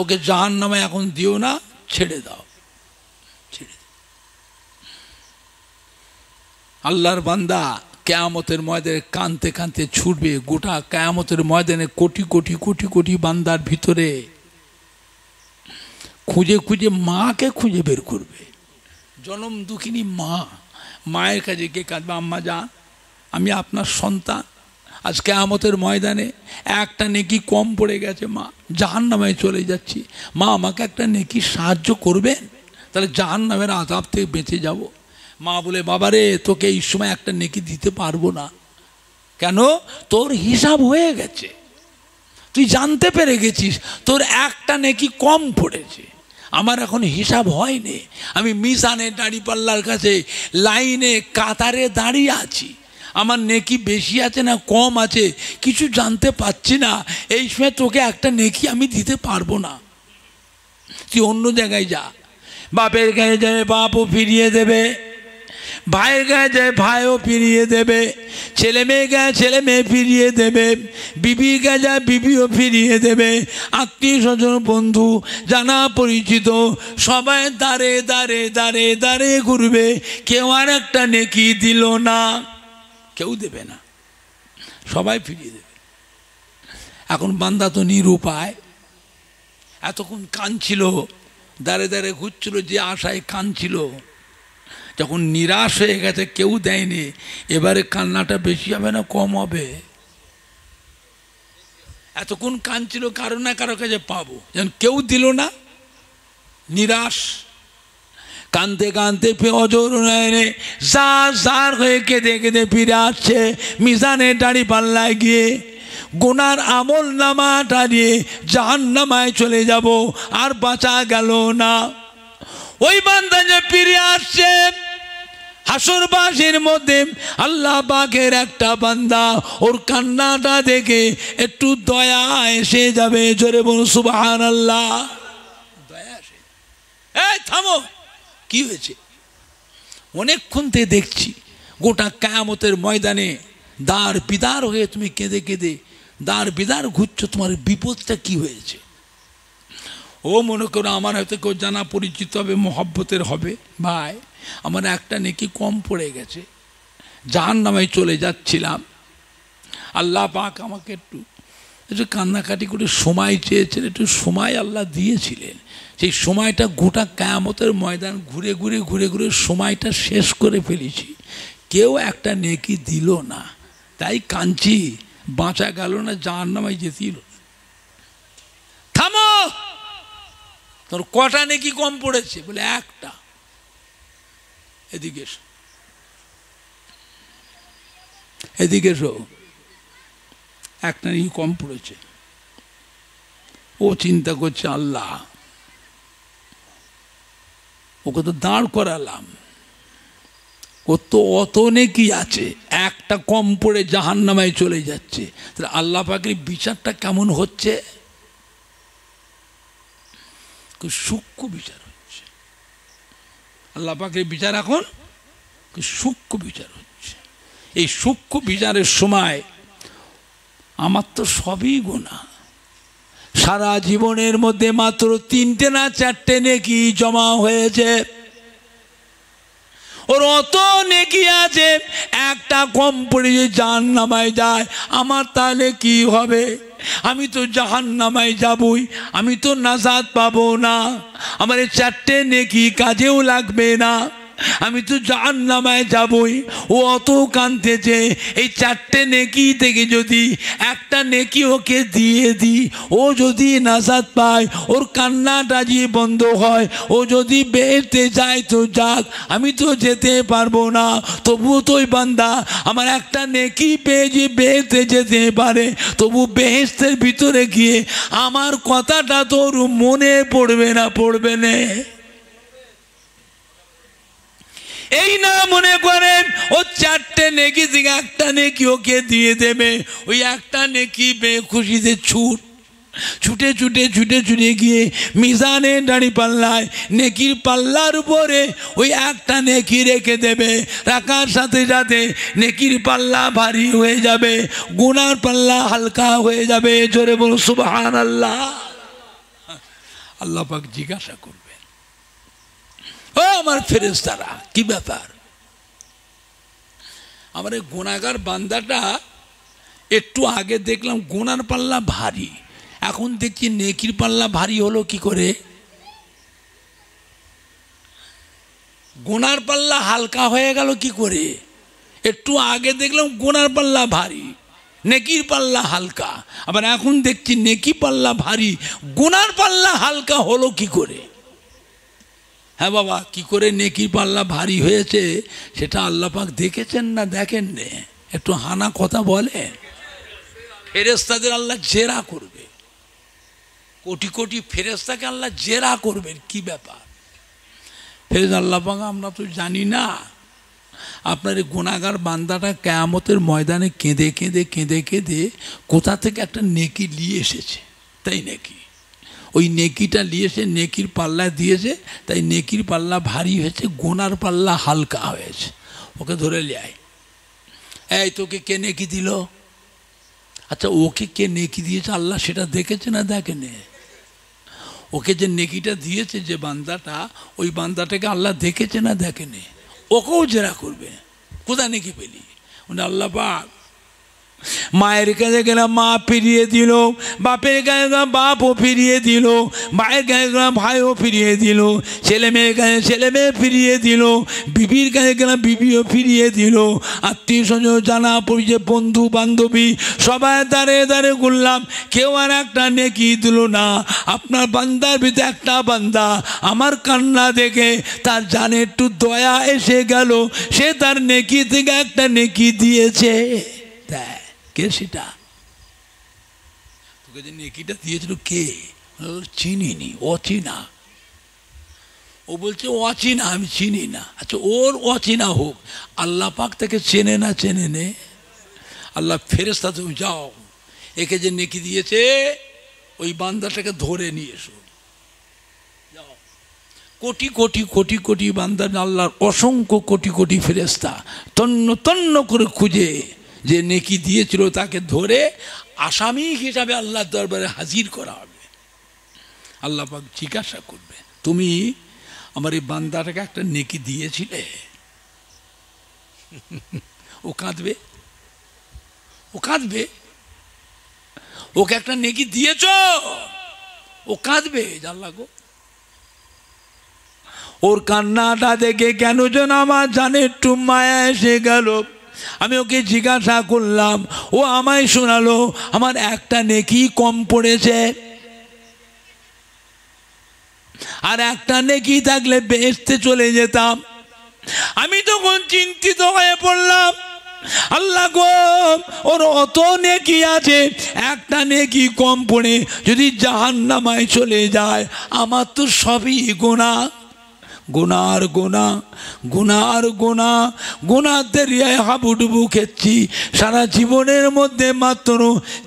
ওকে জাহান্নামে এখন দিও না, ছেড়ে দাও, ছেড়ে দাও। আল্লাহর বান্দা কিয়ামতের ময়দানে কানতে কানতে ছুটবে। গোটা কিয়ামতের ময়দানে কোটি কোটি কোটি কোটি বান্দার ভিতরে খুঁজে খুঁজে মাকে খুঁজে বের করবে। জনম দুঃখিনী মা, মায়ের কাছে কে কাঁদবে? আম্মা যান, আমি আপনার সন্তান, আজ কিয়ামতের ময়দানে একটা নেকি কম পড়ে গেছে মা, জাহান্নামে চলে যাচ্ছি, মা আমাকে একটা নেকি সাহায্য করবেন, তাহলে জাহান্নামের আযাব থেকে বেঁচে যাব। মা বলে, বাবারে তোকে এই সময় একটা নেকি দিতে পারবো না, কেন? তোর হিসাব হয়ে গেছে, তুই জানতে পেরে গেছিস তোর একটা নেকি কম পড়েছে, আমার এখন হিসাব হয়নি, আমি মিজানে দাঁড়িপাল্লার কাছে লাইনে কাতারে দাঁড়িয়ে আছি, আমার নেকি বেশি আছে না কম আছে কিছু জানতে পারছি না, এই সময় তোকে একটা নেকি আমি দিতে পারবো না, তুই অন্য জায়গায় যা। বাপের গায়ে যায় বাপও ফিরিয়ে দেবে, ভাইয়ের গায়ে যায় ভাইও ফিরিয়ে দেবে, ছেলে মেয়ে গায়ে ছেলে মেয়ে ফিরিয়ে দেবে, বিবির গায়ে যায় বিবিও ফিরিয়ে দেবে, আত্মীয় স্বজন বন্ধু জানা পরিচিত সবাই দাঁড়ে দাঁড়ে দাঁড়ে দাঁড়ে ঘুরবে, কেউ আর একটা নেকি দিল না, কেউ দেবে না, সবাই ফিরিয়ে দেবে। এখন বান্দা তো নিরুপায়, এতক্ষণ কাঁদছিল, দাঁড়ে দাঁড়ে ঘুরছিল, যে আশায় কাঁদছিল, যখন নিরাশ হয়ে গেছে কেউ দেয়নি, এবারে কান্নাটা বেশি হবে না কম হবে? এতক্ষণ কাঁদছিল কারো না কারো কাছে পাবো, যেন কেউ দিল না, নিরাশ, কাঁদতে কাঁদতে অজর নয়নে সার সার হয়ে কেঁদে কেঁদে ফিরে আসছে মিজানের দাঁড়ি পাল্লায় গিয়ে, গোনার আমল নামা টানিয়ে জাহান্নামায় চলে যাব, আর বাঁচা গেল না। ওই বান্দা যে ফিরে আসছে হাসরবাসীর মধ্যে আল্লাহ পাকের একটা বান্দা ওর কান্নাটা দেখে একটু দয়া এসে যাবে, জোরে বলুন সুবহানাল্লাহ। দয়া এসে, এই থামো, কি হয়েছে? অনেকক্ষণ থেকে দেখছি গোটা কিয়ামতের ময়দানে দাঁড় বিদার হয়ে তুমি কেঁদে কেঁদে দাঁড় বিদার ঘুরছো, তোমার বিপদটা কি হয়েছে? ও মনে করো আমার হয়তো কেউ জানা পরিচিত হবে, মহব্বতের হবে, ভাই আমার একটা নেকি কম পড়ে গেছে, জাহান্নামে চলে যাচ্ছিলাম, আল্লাহ পাক আমাকে একটু একটু কান্নাকাটি করে সময় চেয়েছেন, একটু সময় আল্লাহ দিয়েছিলেন, সেই সময়টা গোটা কিয়ামতের ময়দান ঘুরে ঘুরে ঘুরে ঘুরে সময়টা শেষ করে ফেলেছি, কেউ একটা নেকি দিল না, তাই কাঁদছি, বাঁচা গেল না, জাহান্নামে যেতে হলো। থামো, তোর কটা নেকি কম পড়েছে? বলে একটা। এদিকে এসো, এদিকে এসো, একটা নেকি কম পড়েছে। ও চিন্তা করছে, আল্লাহ ওকে তো দাঁড় করালাম, ও তো অত নেকি আছে, একটা কম পড়ে জাহান্নামায় চলে যাচ্ছে, তাহলে আল্লাহ পাকের বিচারটা কেমন হচ্ছে? খুব সূক্ষ্ম বিচার হচ্ছে, আল্লাহ পাকের বিচার এখন খুব সূক্ষ্ম বিচার হচ্ছে। এই সূক্ষ্ম বিচারের সময় আমার তো সবই গুনাহ, সারা জীবনের মধ্যে মাত্র তিনটে না চারটে নেকি জমা হয়েছে, ওর অত নেকি আছে, একটা কম পড়ে জাহান্নামায় যায়, আমার তাহলে কি হবে? আমি তো জাহান্নামায় যাবই, আমি তো নাজাত পাবো না, আমার এই চারটে নেকি কাজেও লাগবে না, আমি তো জাহান্নামায় যাবই। ও অত কাঁদতেছে, এই চারটে নেকি থেকে যদি একটা নেকি ওকে দিয়ে দিই, ও যদি নাজাত পায়, ওর কান্নাটা যে বন্ধ হয়, ও যদি বেরতে যায় তো যাক, আমি তো যেতে পারবো না, তবু তো ওই বান্দা আমার একটা নেকি পেয়ে যে বেরতে যেতে পারে, তবু বেহেশতের ভিতরে গিয়ে আমার কথাটা তোর মনে পড়বে না, পড়বে না, এই না মনে করেন ও চারটে নেকি থেকে একটা নেকি ওকে দিয়ে দেবে, ওই একটা নেকি পেয়ে খুশিতে ছুট ছুটে ছুটে ছুটে ছুটে গিয়ে মিজানে দাঁড়ি পাল্লায় নেকির পাল্লার উপরে ওই একটা নেকি রেখে দেবে, রাখার সাথে সাথে নেকির পাল্লা ভারী হয়ে যাবে, গুনার পাল্লা হালকা হয়ে যাবে, জোরে বল সুবহানাল্লাহ। আল্লাহ পাক জিজ্ঞাসা করবে, ও আমার ফেরেশতারা, কি ব্যাপার? আমার এই গুনাহগার বান্দাটা একটু আগে দেখলাম গুনার পাল্লা ভারী, এখন দেখছি নেকির পাল্লা ভারী হলো কি করে? গোনার পাল্লা হালকা হয়ে গেল কি করে? একটু আগে দেখলাম গোনার পাল্লা ভারী, নেকির পাল্লা হালকা, আবার এখন দেখছি নেকি পাল্লা ভারী, গোনার পাল্লা হালকা হলো কি করে? হ্যাঁ বাবা, কি করে নেকির পাল্লা ভারী হয়েছে সেটা আল্লাহ পাক দেখেছেন না দেখেন নে? একটু হানা কথা বলে, ফেরেশতাদের আল্লাহ জেরা করবে, কোটি কোটি ফেরেশতাকে আল্লাহ জেরা করবেন, কি ব্যাপার ফেরেশতা আল্লাহ পাক আমরা তো জানি না, আপনার এই গুনাহগার বান্দাটা কিয়ামতের ময়দানে কেঁদে কেঁদে কেঁদে কেঁদে কোথা থেকে একটা নেকি নিয়ে এসেছে, তাই নেকি ওই নেকিটা নিয়ে এসে নেকির পাল্লা দিয়েছে, তাই নেকির পাল্লা ভারী হয়েছে, গোনার পাল্লা হালকা হয়েছে। ওকে ধরে লিয়ায়, এই তোকে কে নেকি দিল? আচ্ছা ওকে কে নেকি দিয়েছে আল্লাহ সেটা দেখেছে না দেখেনে? ওকে যে নেকিটা দিয়েছে যে বান্দাটা, ওই বান্দাটাকে আল্লাহ দেখেছে না দেখেনে? ওকেও জেরা করবে, কোথা নেকি পেলি? উনি আল্লাহ পাক মায়ের কাছে গেলাম মা ফিরিয়ে দিল, বাপের কাছে গেলাম বাপও ফিরিয়ে দিল, ভাইয়ের কাছে গেলাম ভাইও ফিরিয়ে দিল, ছেলে মেয়ের কাছে ছেলে মেয়ে ফিরিয়ে দিল, বিবির কাছে গেলাম বিবিও ফিরিয়ে দিল, আত্মীয় স্বজন জানা পরিচয় বন্ধু বান্ধবী সবাই দাঁড়ে দাঁড়ে ঘুরলাম, কেউ আর একটা নেকি দিল না। আপনার বান্দার ভিতরে একটা বান্দা আমার কান্না দেখে তার জানে একটু দয়া এসে গেল, সে তার নেকি থেকে একটা নেকি দিয়েছে, দেয় কে সেটা? তোকে যে নেকিটা দিয়েছিল কে? চিনিনি, অচিনা। ও বলছে অচিনা, আমি চিনি না। আচ্ছা ওর অচিনা হোক, আল্লাহ পাক তাকে চেনে না চেনে নে? আল্লাহ ফেরেশতা তুমি যাও, একে যে নেকি দিয়েছে ওই বান্দাটাকে ধরে নিয়ে এসো, যাও। কোটি কোটি কোটি কোটি বান্দা, আল্লাহর অসংখ্য কোটি কোটি ফেরেশতা তন্ন তন্ন করে খুঁজে যে নেকি দিয়েছিল তাকে ধরে আসামি হিসাবে আল্লাহর দরবারে হাজির করা হবে। আল্লাহ পাক জিজ্ঞাসা করবে, তুমি আমার এই বান্দাটাকে একটা নেকি দিয়েছিলে? ও কাঁদবে, ও কাঁদবে। ওকে একটা নেকি দিয়েছ, ও কাঁদবে। আল্লাহ গো, ওর কান্নাটা দেখে কেন যেন আমার জানে একটু মায়া এসে গেল। আমি ওকে জিজ্ঞাসা করলাম, ও আমায় শোনালো আমার একটা নেকি কম পড়েছে, আর একটা নেকি থাকলে বেহেশতে চলে যেতাম। আমি তখন চিন্তিত হয়ে পড়লাম, আল্লাহ গো ওর অত নেকি আছে, একটা নেকি কম পড়ে যদি জাহান্নামায় চলে যায়, আমার তো সবই গোনা, গুনার গোনা, গুনার গোনা, গুনার দরিয়ায় হাবুডুবু খেচ্ছি। সারা জীবনের মধ্যে মাত্র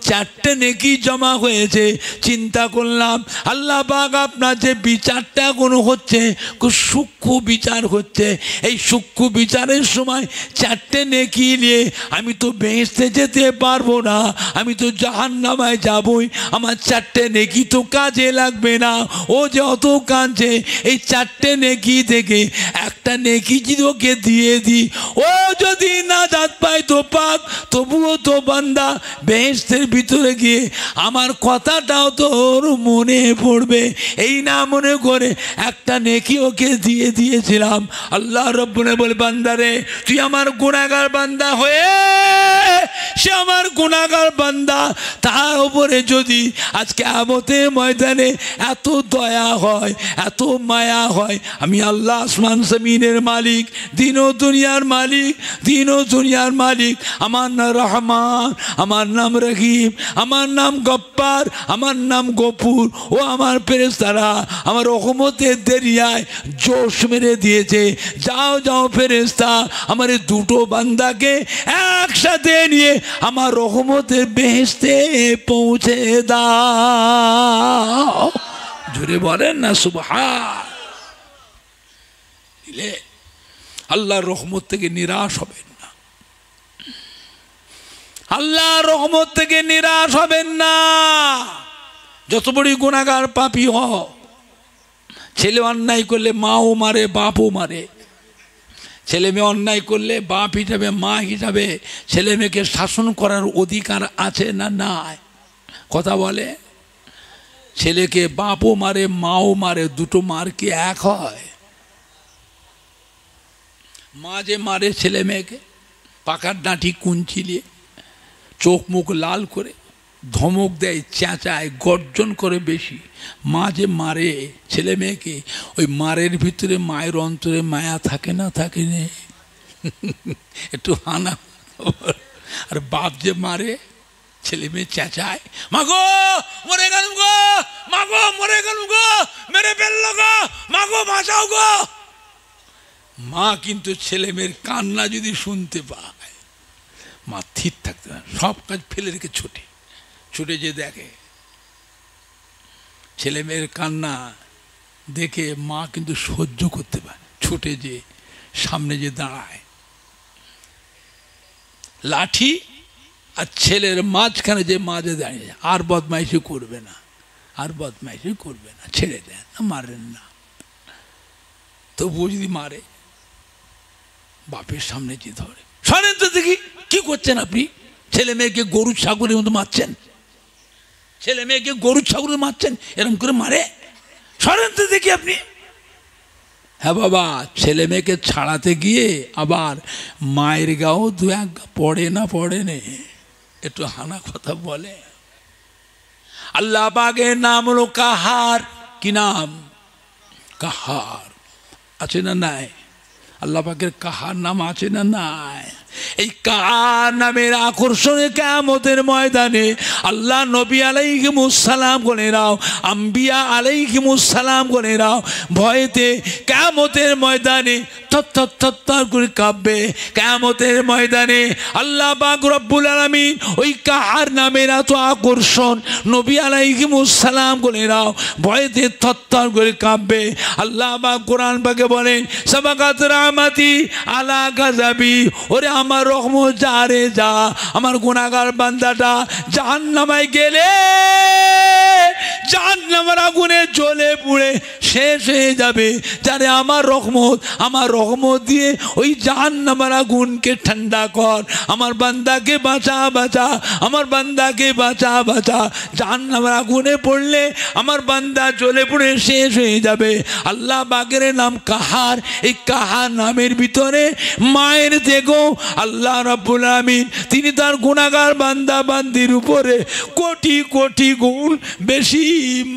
চারটে নেকি জমা হয়েছে। চিন্তা করলাম, আল্লাহ পাক আপনার যে বিচারটা কোনো হচ্ছে, খুব সূক্ষ্ম বিচার হচ্ছে, এই সূক্ষ্ম বিচারের সময় চারটে নেকি নিয়ে আমি তো বেহেশতে যেতে পারবো না, আমি তো জাহান্নামায় যাবই, আমার চারটে নেকি তো কাজে লাগবে না। ও যে অত কাঁদছে, এই চারটে নেকি থেকে একটা নেকি যদি ওকে দিয়ে দি, ও যদি নাজাত পায় তো পাক, তবুও তো বান্দা বেহেশতের ভিতরে গিয়ে আমার কথাটাও তো ওর মনে পড়বে, এই না মনে করে একটা নেকি ওকে দিয়ে দিয়েছিলাম। আল্লাহ রব্বুল বলে, বান্দারে তুই আমার গুনাহগার বান্দা হয়ে, সে আমার গুনাহগার বান্দা, তার উপরে যদি আজকে কিয়ামতের ময়দানে এত দয়া হয়, এত মায়া হয়, আমি আল্লাহ আসমান জমিনের মালিক, দিন ও দুনিয়ার মালিক, দিন ও দুনিয়ার মালিক, আমার নাম রহমান, আমার নাম রহিম, আমার নাম গফফার, আমার নাম গফুর। ও আমার ফেরেশতারা আমার রহমতের দরিয়ায় জোশ মেরে দিয়েছে, যাও যাও ফেরেশতা আমার এই দুটো বান্দাকে একসাথে নিয়ে আমার রহমতের বেহেশতে পৌঁছে দাও। জোরে বলেন না সুবহান। আল্লাহর রহমত থেকে নিরাশ হবেন না, আল্লাহর রহমত থেকে নিরাশ হবেন না। যত বড়ই গুনাহগার পাপী হ, ছেলে অন্যায় করলে মাও মারে, বাপও মারে, ছেলে মেয়ে অন্যায় করলে বাপ হিসাবে মা হিসাবে ছেলে মেয়েকে শাসন করার অধিকার আছে না নাই? কথা বলে, ছেলেকে বাপও মারে মাও মারে, দুটো মার কি এক হয়? মা যে মারে ছেলে মেয়েকে পাকার ডাঁটি কুঞ্চিলিয়ে, চোখ মুখ লাল করে, ধমক দেয়, চেঁচায়, গর্জন করে বেশি, মা যে মারে ছেলে মেয়েকে, ওই মারের ভিতরে মায়ের অন্তরে মায়া থাকে না? থাকে না, একটু হানা। আর বাপ যে মারে ছেলে মেয়ে, চেঁচায়, মা গো মরে গেলুম গো, মা গো মরে গেলুম গো, মেরে ফেললো গো, মা গো বাঁচাও গো। মা কিন্তু ছেলে মেয়ের কান্না যদি শুনতে পায়, মা স্থির থাকতে না, সব কাজ ফেলে রেখে ছুটে ছুটে যে দেখে ছেলে মেয়ের কান্না, দেখে মা কিন্তু সহ্য করতে পারে, ছুটে যে সামনে যে দাঁড়ায়, লাঠি আর ছেলের মাঝখানে যে মাঝে দাঁড়িয়ে যায়, আর বদমাইশি করবে না, আর বদমাইশি করবে না, ছেড়ে দেন না, মারেন না। তবুও যদি মারে, বাপের সামনে যে ধরে, সরেন তো দেখি কি করছেন আপনি, ছেলে মেয়েকে গরু ছাগলের মতো মারছেন, ছেলে মেয়েকে গরু ছাগলের মারছেন, এরকম করে মারে, সরেন তো দেখি আপনি। হ্যাঁ বাবা, ছেলে মেয়েকে ছাড়াতে গিয়ে আবার মায়ের গাও দু এক পড়ে না, পড়ে নে, একটু হানা কথা বলে। আল্লাহ পাকের নাম হলো কাহার। কি নাম? কাহার। আছে না নাই? আল্লাহ পাকের কাহার নাম আছে না নাই? এই কাহার নামের আকর্ষণে কিয়ামতের ময়দানে আল্লাহ নবী আলাইহিস সালাম গণেরাও, আম্বিয়া আলাইহিস সালাম গণেরাও ভয়েতে কিয়ামতের ময়দানে থরথর থরথর করে কাঁপবে। কিয়ামতের ময়দানে আল্লাহ পাক রব্বুল আলামিন ওই কাহার নামের এত আকর্ষণ, নবী আলাইহিস সালাম গণেরাও ভয়েতে থরথর করে কাঁপবে। আল্লাহ পাক কোরআন পাকে বলেন, সাবাকাত রাহমাতি আলা গাযাবি, ওরে আমার রহমত যারে যা, আমার গুনাহগার বান্দাটা জাহান্নামায় গেলে জাহান্নামের আগুনে জ্বলে পুড়ে শেষ হয়ে যাবে, যারে আমার রহমত, আমার রহমত দিয়ে ওই জাহান্নামের আগুনকে ঠান্ডা কর, আমার বান্দাকে বাঁচা বাঁচা, আমার বান্দাকে বাঁচা বাঁচা। জাহান্নামের আগুনে পড়লে আমার বান্দা জ্বলে পুড়ে শেষ হয়ে যাবে। আল্লাহ পাকের নাম কাহার। এই কাহার নামের ভিতরে মায়ের দেখো আল্লাহ রাব্বুল আমিন তিনি তার গুনাহগার বান্দা বান্দির উপরে কোটি কোটি গুণ বেশি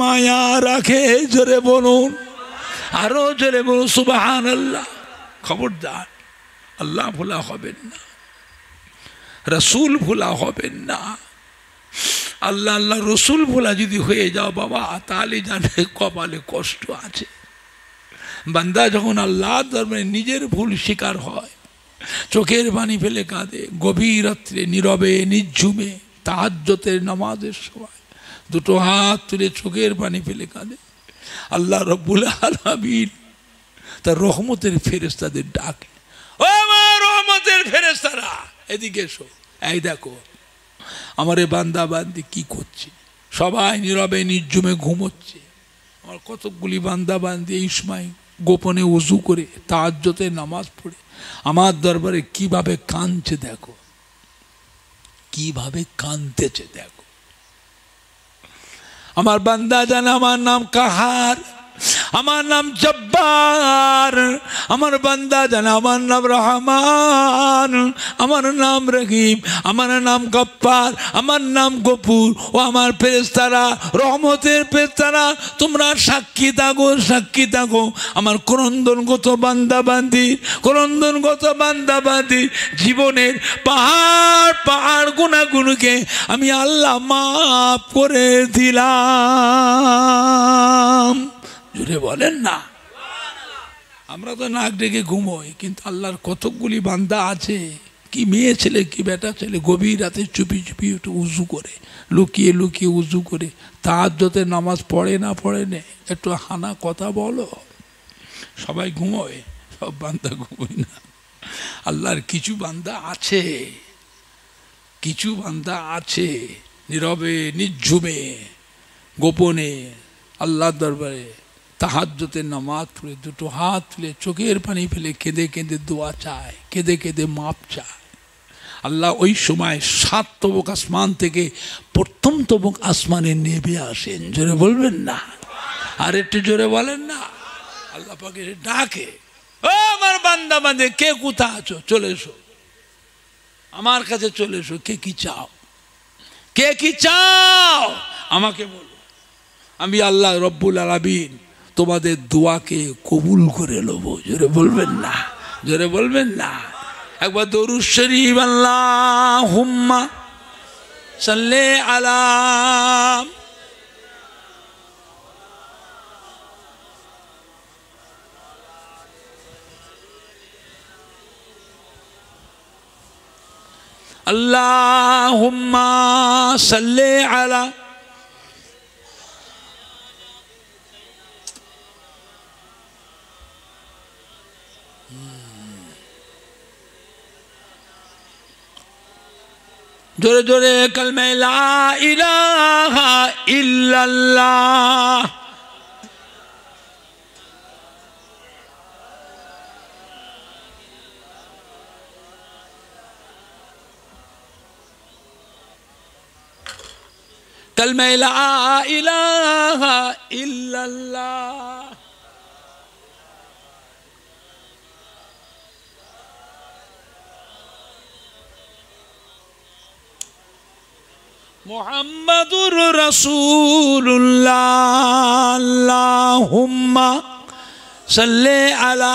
মায়া রাখে। জোরে বলুন, আরো জোরে বলুন সুবহানাল্লাহ। খবরদার, আল্লাহ ভোলা হবেন না, রসুল ভোলা হবেন না। আল্লাহ আল্লাহ রসুল ভোলা যদি হয়ে যাও বাবা, তাহলে জানে কপালে কষ্ট আছে। বান্দা যখন আল্লাহ দরবারে নিজের ভুল স্বীকার হয়, চোখের পানি ফেলে কাঁদে, গভীর রাত্রে নীরবে নিঝুমে তাহাজ্জুদের নামাজের সময় দুটো হাত তুলে চোখের পানি ফেলে কাঁদে, আল্লাহ রব্বুল আলামিন তার রহমতের ফেরেশতাদের ডাকে, ও আমার রহমতের ফেরেশতারা এদিকে এসো, এই দেখো আমার এই বান্দা বান্দি কি করছে। সবাই নীরবে নিঝুমে ঘুমোচ্ছে, আমার কতকগুলি বান্দা বান্দি এই সময় গোপনে ওযু করে তাহাজ্জুদের নামাজ পড়ে আমার দরবারে কিভাবে কাঁদছে দেখো, কিভাবে কাঁদতেছে দেখো। আমার বান্দা জানে আমার নাম কাহার, আমার নাম জব্বার, আমার বান্দা জানে আমার নাম রহমান, আমার নাম রহিম, আমার নাম গফফার, আমার নাম গফুর। ও আমার ফেরেশতারা, রহমতের ফেরেশতারা, তোমরা সাক্ষী থাকো, সাক্ষী থাকো আমার ক্রন্দনগত বান্দা বান্দি, ক্রন্দনগত বান্দা বান্দি জীবনের পাহাড় পাহাড় গুণাগুণকে আমি আল্লাহ মাফ করে দিলাম। জোরে বলেন না। আমরা তো নাক ডেকে ঘুমোই, কিন্তু আল্লাহর কতকগুলি বান্দা আছে, কি মেয়ে ছেলে কি বেটা ছেলে, গভীর রাতে চুপি চুপি একটু উজু করে, লুকিয়ে লুকিয়ে উজু করে তাহাজ্জুদের নামাজ পড়ে না, পড়ে নে, একটু হানা কথা বলো। সবাই ঘুমোয়, সব বান্দা ঘুমোয় না। আল্লাহর কিছু বান্দা আছে, কিছু বান্দা আছে নীরবে নিঝুমে গোপনে আল্লাহর দরবারে তাহাজ্জুদের নামাজ পড়ে দুটো হাত তুলে চোখের পানি ফেলে কেঁদে কেঁদে দোয়া চায়, কেঁদে কেঁদে মাপ চায়। আল্লাহ ওই সময় সাত তবক আসমান থেকে প্রথম তবক আসমানে নেমে আসেন। জোরে বলবেন না, আর একটু জোরে বলেন না। আল্লাহ পাকে ডাকে, ও ও আমার বান্দা বান্দে, কে কোথা আছো, চলে এসো আমার কাছে, চলে এসো। কে কি চাও, কে কি চাও আমাকে বলো, আমি আল্লাহ রব্বুল আলামিন তোমাদের দোয়াকে কবুল করে নেবো। জোরে বলবেন না, জোরে বলবেন না। একবার দরুদ শরীফ, আল্লাহুম্মা সাল্লি আলা আল্লাহুম্মা সাল্লি আলা জোরে জোরে কালমা লা ইলাহা ইল্লাল্লাহ। কালমা লা ইলাহা ইল্লাল্লাহ। মুহাম্মাদুর রাসূলুল্লাহ। আল্লাহুম্মা সাল্লি আলা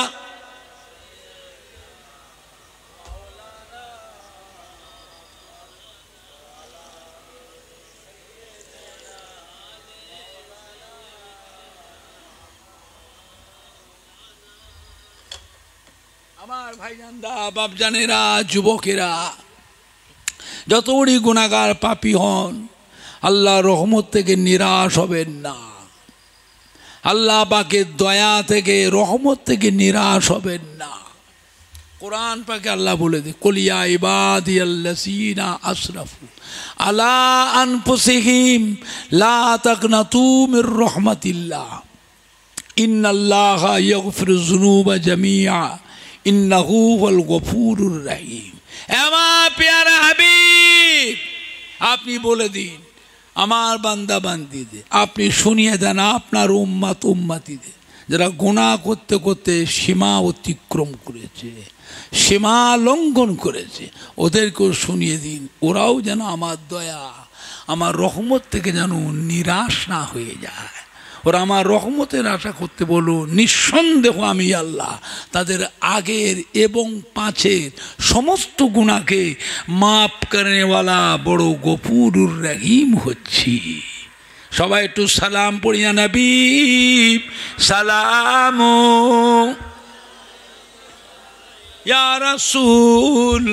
আমার ভাইজানরা, বাপজানেরা, যুবকেরা, যত বড় গুনাহগার পাপী হন, আল্লাহর রহমত থেকে নিরাশ হবেন না। আল্লাহ পাকের দয়া থেকে, রহমত থেকে নিরাশ হবেন না। কোরআন পাকে আল্লাহ বলে দেন, কুল ইয়া ইবাদিয়াল্লাযীনা আসরাফু আলা আনফুসিহিম লা তাকনাতু মির রাহমাতিল্লাহ ইন্নাল্লাহা ইয়াগফিরুয যুনুবা জামিআ ইন্নাহু হুয়াল গফুরুর রাহিম। আমার পেয়ারা হাবিব, আপনি বলে দিন আমার বান্দা বান্দিদের, আপনি শুনিয়ে দেন আপনার উম্মাত উম্মাতিদের, যারা গুনাহ করতে করতে সীমা অতিক্রম করেছে, সীমা লঙ্ঘন করেছে, ওদেরকেও শুনিয়ে দিন, ওরাও যেন আমার দয়া, আমার রহমত থেকে যেন নিরাশ না হয়ে যায়। ওরা আমার রহমতের আশা করতে বলো, নিঃসন্দেহ আমি আল্লাহ তাদের আগের এবং পাঁচের সমস্ত গুণাকে মাফ করেওয়ালা বড় গফুরুর রহিম হচ্ছি। সবাই একটু সালাম পড়িয়া নবী সালাম ইয়া রাসূল।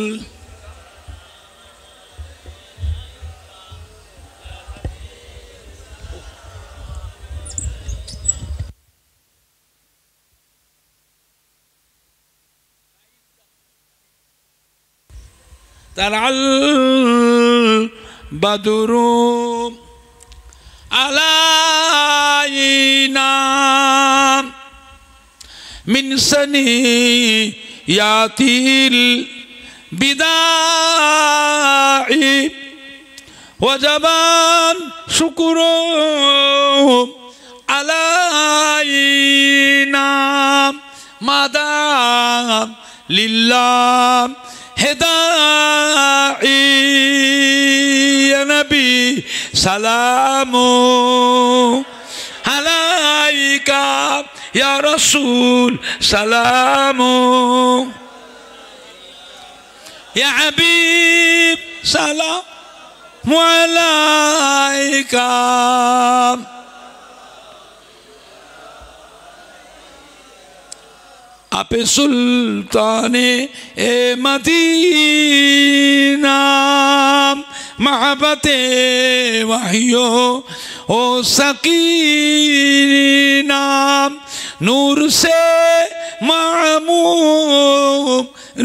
তারাল বদরু আলাইনা মিন সনিয়াতিল বিদাই ওয়াজাবান শুকুরু আলাইনা মাদা লিল্লাহ হেদাই নবী সালাম আলাইকা ইয়া রাসূল সালাম ইয়া হাবিব সালাম আলাইকা। আপে সুলতানে এ মদিনা মহব্বতে ওয়াহিও ও সকিনা নূর সে মামুম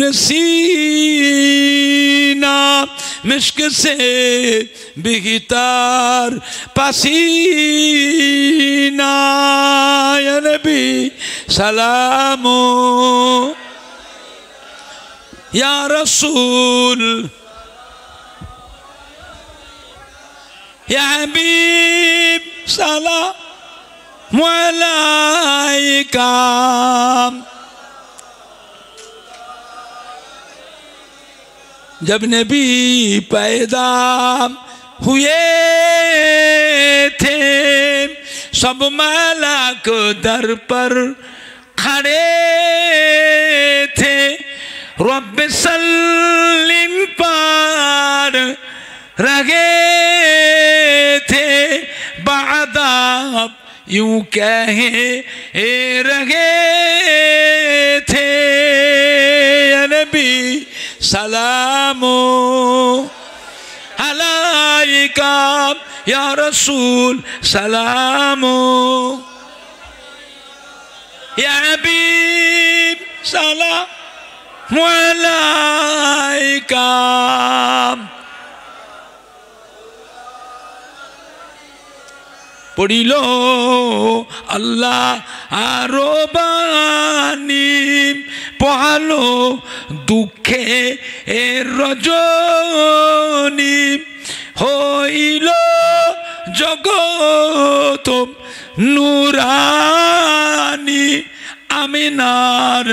রসিনা মিশক সে বিগিতার পাসিনা ইয়া নবী সালাম ইয়া রাসূল ইয়া হাবিব সালাম আলাইকা जब नबी पैदा हुए थे सब मलाक दर पर खड़े थे। रब सल्लिम पर रगे थे बादाब यूं कहे रगे थे। नबी सलामो अलैका या रसूल सलामो या हबीब सलाम अलैका। পড়িল আল্লাহ আরো বাণী পড়ালো দুঃখে এ রজনী। হইল জগত নুরানি আমিনার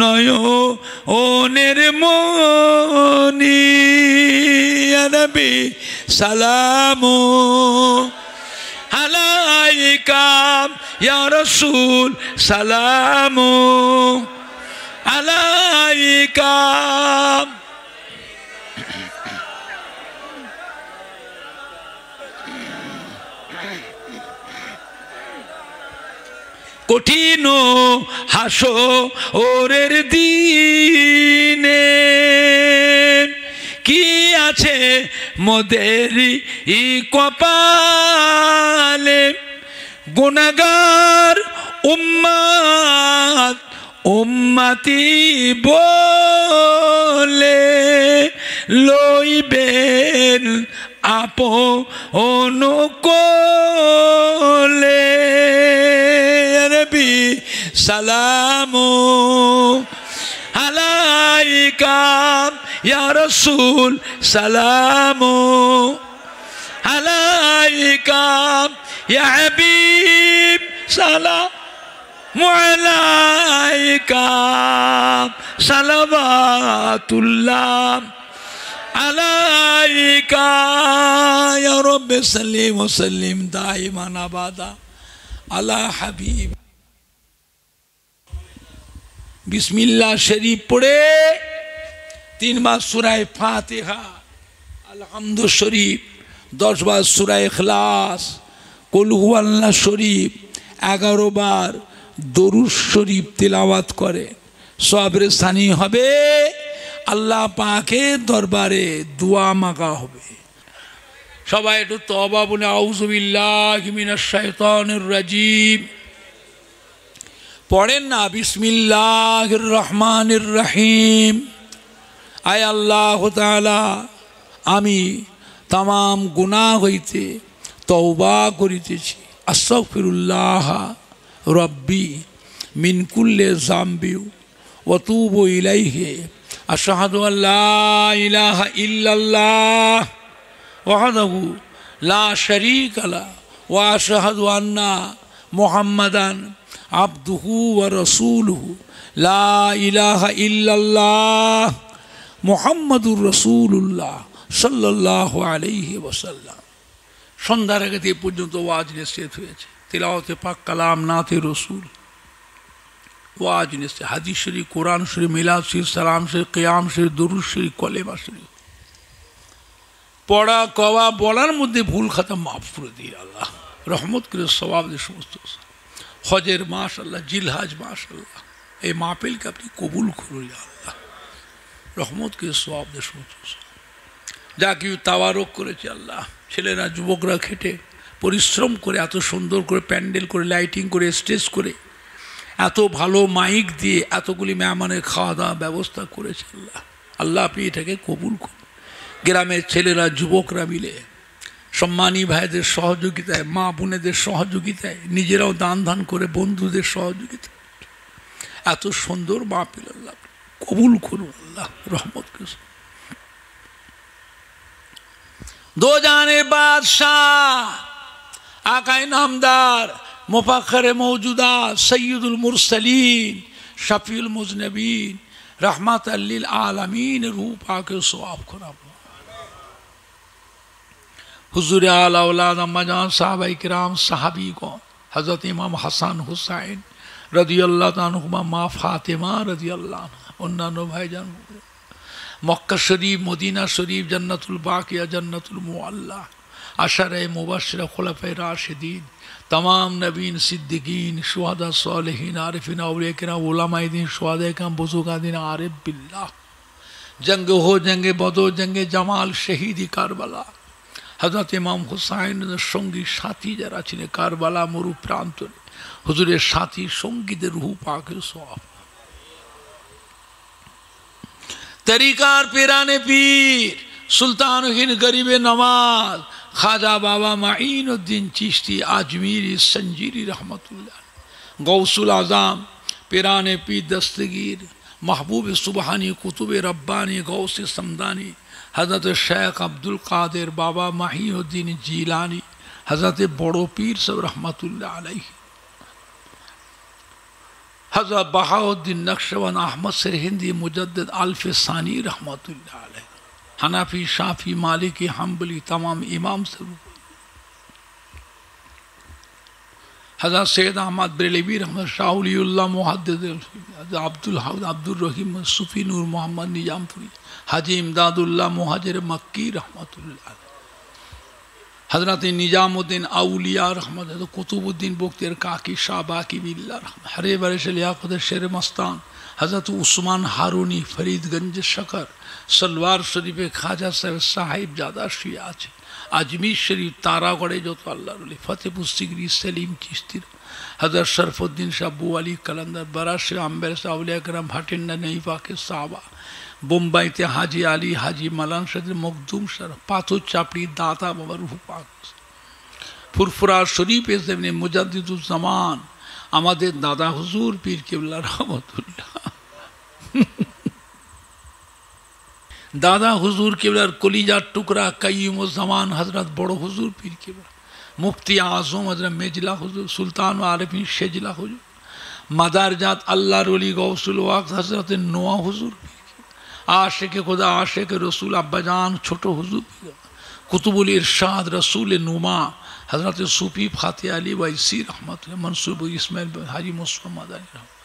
নয়নের মনি। নবী সালাম আলাইকা ইয়া রাসূল সালাম আলাইকা। কঠিন হাসরের দিনে কি আছে মোদের ই কপালে। গুনাহগার উম্মাত উম্মতি বলে লইবেন আপন কোলে। নবী সালাম আলাইকা ইয়া রাসূল সালাম আলাইকা ইয়া হাবিব সালাম আলাইকা সালাওয়াতুল্লাহ আলাইকা ইয়া রব্বি সাল্লিম ওয়া সাল্লিম দাইমান আবাদা আলা হাবিব। বিসমিল্লাহ শরীফ পড়ে তিনবার সূরায়ে ফাতিহা, আলহামদু শরীফ দশবার, সূরায়ে ইখলাস, কুল হুয়াল্লাহ শরীফ এগারো বার দরুদ শরীফ তেলাওয়াত করে সওয়াবের স্থানী হবে, আল্লাহ পাকের দরবারে দোয়া মাগা হবে। সবাই একটু তওবা বলে আউযু বিল্লাহি মিনাশ শাইতানির রাজীম পড়েন না। বিসমিল্লাহির রহমানির রহিম। আয় আল্লাহ তাআলা, আমি তাম গুনাহ হইতে তওবা করিতেছি। আস্তাগফিরুল্লাহ রব্বি মিন কুল্লি যামবি ওয়া তুবু ইলাইহি। আশহাদু আল্লা ইলাহা ইল্লাল্লাহ ওয়াহদাহু লা শারীকা লাহু ওয়া আশহাদু আন্না মুহাম্মাদান আবদুহু ওয়া রাসূলুহু। লা ইলাহা ইল্লাল্লাহ মুহাম্মাদুর রাসূলুল্লাহ সাল্লাল্লাহু আলাইহি ওয়াসাল্লাম। সন্ধ্যার আগে এ পর্যন্ত ওয়াজ নিশ্চিত হয়েছে, তিলাওয়াতে পাক, কালাম নাতে রসুল, ওয়াজ নিশ্চিত, হাদিস শরীফ, কোরআন শরীফ, মিলাদ শরীফ, সালাম শরীফ, কিয়াম শরীফ, দরুদ শরীফ, কলেমা শরীফ পড়া, কওয়া, বলার মধ্যে ভুল খাতা মাফ করে দিয়ে আল্লাহ রহমত করে সওয়াব দিয়ে সমস্ত। হজের মাস আল্লাহ, জিলহাজ মাস আল্লাহ, এই মাহফিলকে আপনি কবুল করুন আল্লাহ, রহমত করে সওয়াব দিয়ে সমস্ত। যা কেউ তাওয়ারক করেছে আল্লাহ, ছেলেরা যুবকরা খেটে পরিশ্রম করে এত সুন্দর করে প্যান্ডেল করে, লাইটিং করে, স্টেজ করে, এত ভালো মাইক দিয়ে এতগুলি মেহমানের খাওয়া দাওয়া ব্যবস্থা করেছে আল্লাহ, আল্লাহ আপনি এটাকে কবুল করুন। গ্রামের ছেলেরা যুবকরা মিলে সম্মানী ভাইদের সহযোগিতায়, মা বোনেদের সহযোগিতায়, নিজেরাও দান ধান করে, বন্ধুদের সহযোগিতায় এত সুন্দর মাহফিল আল্লাহ কবুল করুন আল্লাহ, রহমত করুন। দো জানে বাদশাহ আকায় নামদার মুফাখরে মওজুদা সৈয়দুল মুরসালিন শফিউল মুজনবিন রহমাত আল্লিল আলমিন রু পাকে সওয়াব খোরাব। হুজুর আলা আওলাদ আম্মাজান সাহাবাই কিরাম সাহাবি গণ হজরত ইমাম হাসান হুসাইন রদিয়াল্লাহ তানহুমা, মা ফাতেমা রদিয়াল্লাহ, অন্যান্য ভাইজান, মক্কা শরীফ, মদিনা শরীফ, জান্নাতুল বাকিয়া, জান্নাতুল মুআল্লা, আশারে মুবাশশিরা, খোলাফায়ে রাশিদিন, তমাম নবীন, সিদ্দিকীন, শুহাদা, সালেহীন, আরিফিন, আউলিয়া কিরাম, উলামায়ে দ্বীন, শুহাদায়ে কিরাম, বুজুর্গান, আরিফ বিল্লাহ, জঙ্গ হো, জঙ্গে বদর, জঙ্গে জামাল, শহীদি কারবালা, হযরত ইমাম হুসাইনের সঙ্গী সাথী যারা ছিলেন কারবালা মরু প্রান্তরে, হুজুরের সাথী সঙ্গীদের রূহ পাকের সওয়াব। তরিকার পেরানে পীর সুলতানহীন গরিবে নওয়াজ খাজা বাবা মঈনুদ্দিন চিশতি আজমিরি সঞ্জিরি রহমতুল্লাহ, গৌসুল আজম পেরানে পীর দস্তগীর মাহবুব সুবহানি কুতুবে রব্বানি গৌসে সমদানি হযরত শেখ আব্দুল কাদের বাবা মঈনুদ্দিন জিলানী হযরত বড় পীর সব রহমতুল্লাহ আলাইহি, হযরত বাহাউদ্দিন নকশবন্দ আহমদ সিরহিন্দি মুজদ্দিদ আলফ সানি রহমতুল্লাহ আলাইহি, হানাফি, শাফি, মালিকি, হাম্বলি तमाम ইমাম সরু, হযরত সৈয়দ আহমদ বেরেলভি রহমত শাহউলিউল্লাহ মুহাদ্দিদ, আব্দুল হাউদ আব্দুর রহিম সুফি নূর মোহাম্মদ নিজামপুরি, হাজি ইমদাদুল্লাহ মুহাজির মক্কি রহমতুল্লাহ আলাইহি, হযরত নিজামউদ্দিন আউলিয়া রহমত, কুতুবউদ্দিন বখতিয়ার কাকি শাহ বাকি বিল্লাহ রহমত, হরে বরেশ লিয়াকত শের মস্তান হযরত উসমান হারুনি ফরিদগঞ্জ শকর, সলওয়ার শরীফে খাজা সাহেব সাহেবজাদা শুয়ে আছে, আজমির শরীফ তারাগড়ে যত আল্লাহরুলি, ফতেপুর সিগরি সেলিম চিশতির, হযরত শরফউদ্দিন শাহবু আলী কলন্দর, বারাশ আম্বের শাহ আউলিয়া کرام, ভাটিন্ডা নইফাকে সাহাবা, বোম্বাইতে হাজি আলী হাজি মালান শরীফ মখদুম শরীফ, পাথর চাপড়ি দাতা বাবা রুহ পাক, ফুরফুরা শরীফে যেমনি মুজাদ্দিদুজ্জামান আমাদের দাদা হুজুর পীর কিবলা রহমতুল্লাহ, দাদা হুজুর কিবলার কলিজার টুকরা কাইয়ুমুজ্জামান হযরত বড় হুজুর পীর কিবলা, মুফতি আজম হযরত মেজলা হুজুর, সুলতান আরিফিন সেজলা হুজুর, মাদারজাত আল্লাহর ওলি গৌসুল ওয়াক হযরত নোয়া হুজুর, আশেকে খোদা আশেকে রসুল আব্বাজান ছোট হুজুর, কুতুবুল ইরশাদ রসুল নুমা হজরত সুফি ফাতে আলী ওয়াইসি রহমতুল্লাহ, মনসুর ইসমাইল হাজি মুসলিম মাদানী রহমত,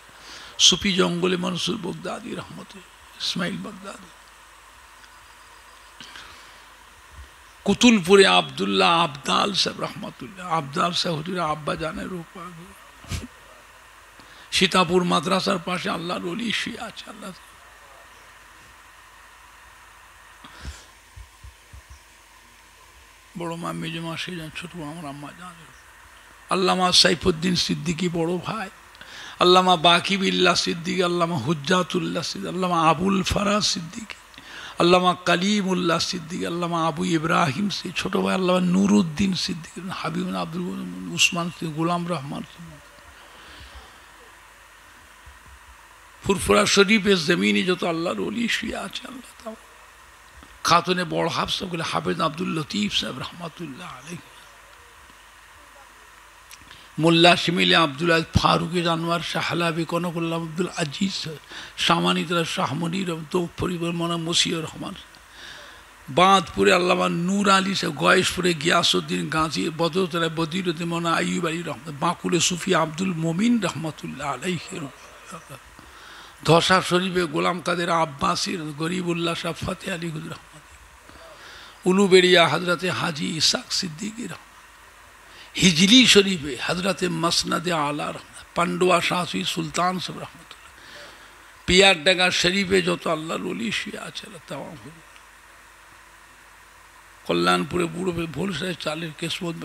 সুফি জঙ্গলে মনসুর বগদাদি রহমতুল্লাহ, ইসমাইল বগদাদি, কুতুলপুরে আবদুল্লাহ আবদাল সাহেব রহমতুল্লাহ, আবদাল সাহেব হুজুর আব্বাজানের রূপা, সীতাপুর মাদ্রাসার পাশে আল্লাহর ওলি শুয়ে আছে, আল্লাহ বড় মা মেজমা সে যান, ছোট আমার আম্মা যান, আল্লামা সাইফুদ্দিন সিদ্দিকী বড় ভাই, আল্লামা বাকিবিল্লাহ সিদ্দিকী, আল্লামা হুজ্জাতুল্লাহ সিদ্দিকী, আল্লামা আবুল ফারাজ সিদ্দিকী, আল্লামা কালিমুল্লাহ সিদ্দিকী, আল্লামা আবু ইব্রাহিম সে ছোট ভাই, আল্লামা নুরুদ্দিন সিদ্দিকী, হাবিব আব্দুল উসমান গোলাম রহমান। ফুরফুরা শরীফের জমিনে যত আল্লাহর ওলি শুয়ে আছে আল্লাহ তাআলা, খাতুনে বড় হাফসা বলে হাফেজ আব্দুল লতিফ সাহেব রহমতুল্লাহ আলাইহি, মোল্লা শিমিল আব্দুল আজ ফারুকি জানোয়ার শাহলাবি কনকুল্লাহ আব্দুল আজিজ সামানিতলা শাহমনি পরিবার মনা মসিউর রহমান, বাঁধপুরে আল্লামা নূর আলী সাহেব, গয়েশপুরে গিয়াসউদ্দিন গাজী, বদরতলায় বদিরুদ্দিন মনা আইয়ুব আলী রহমান, বাঁকুড়ে সুফি আব্দুল মোমিন রহমতুল্লাহ আলাইহি, ধসা শরীফে গোলাম কাদের আব্বাসির গরিবুল্লাহ শাহ ফতে আলী হুজুর রহমান, উলুবেড়িয়া হযরতে হাজি ইসাক সিদ্দিকী রহমান, হিজলি শরীফে হযরতে মসনদে আলা রহমান, পান্ডুয়া শাহী সুলতান সাহেব রহমতুল্লাহ, পিয়ারডাঙ্গা শরীফে যত আল্লাহর ওলি শুয়ে আছে তাওয়া, কল্যাণপুরে বুড়োবে ভোল সাহেব চালের কেসমত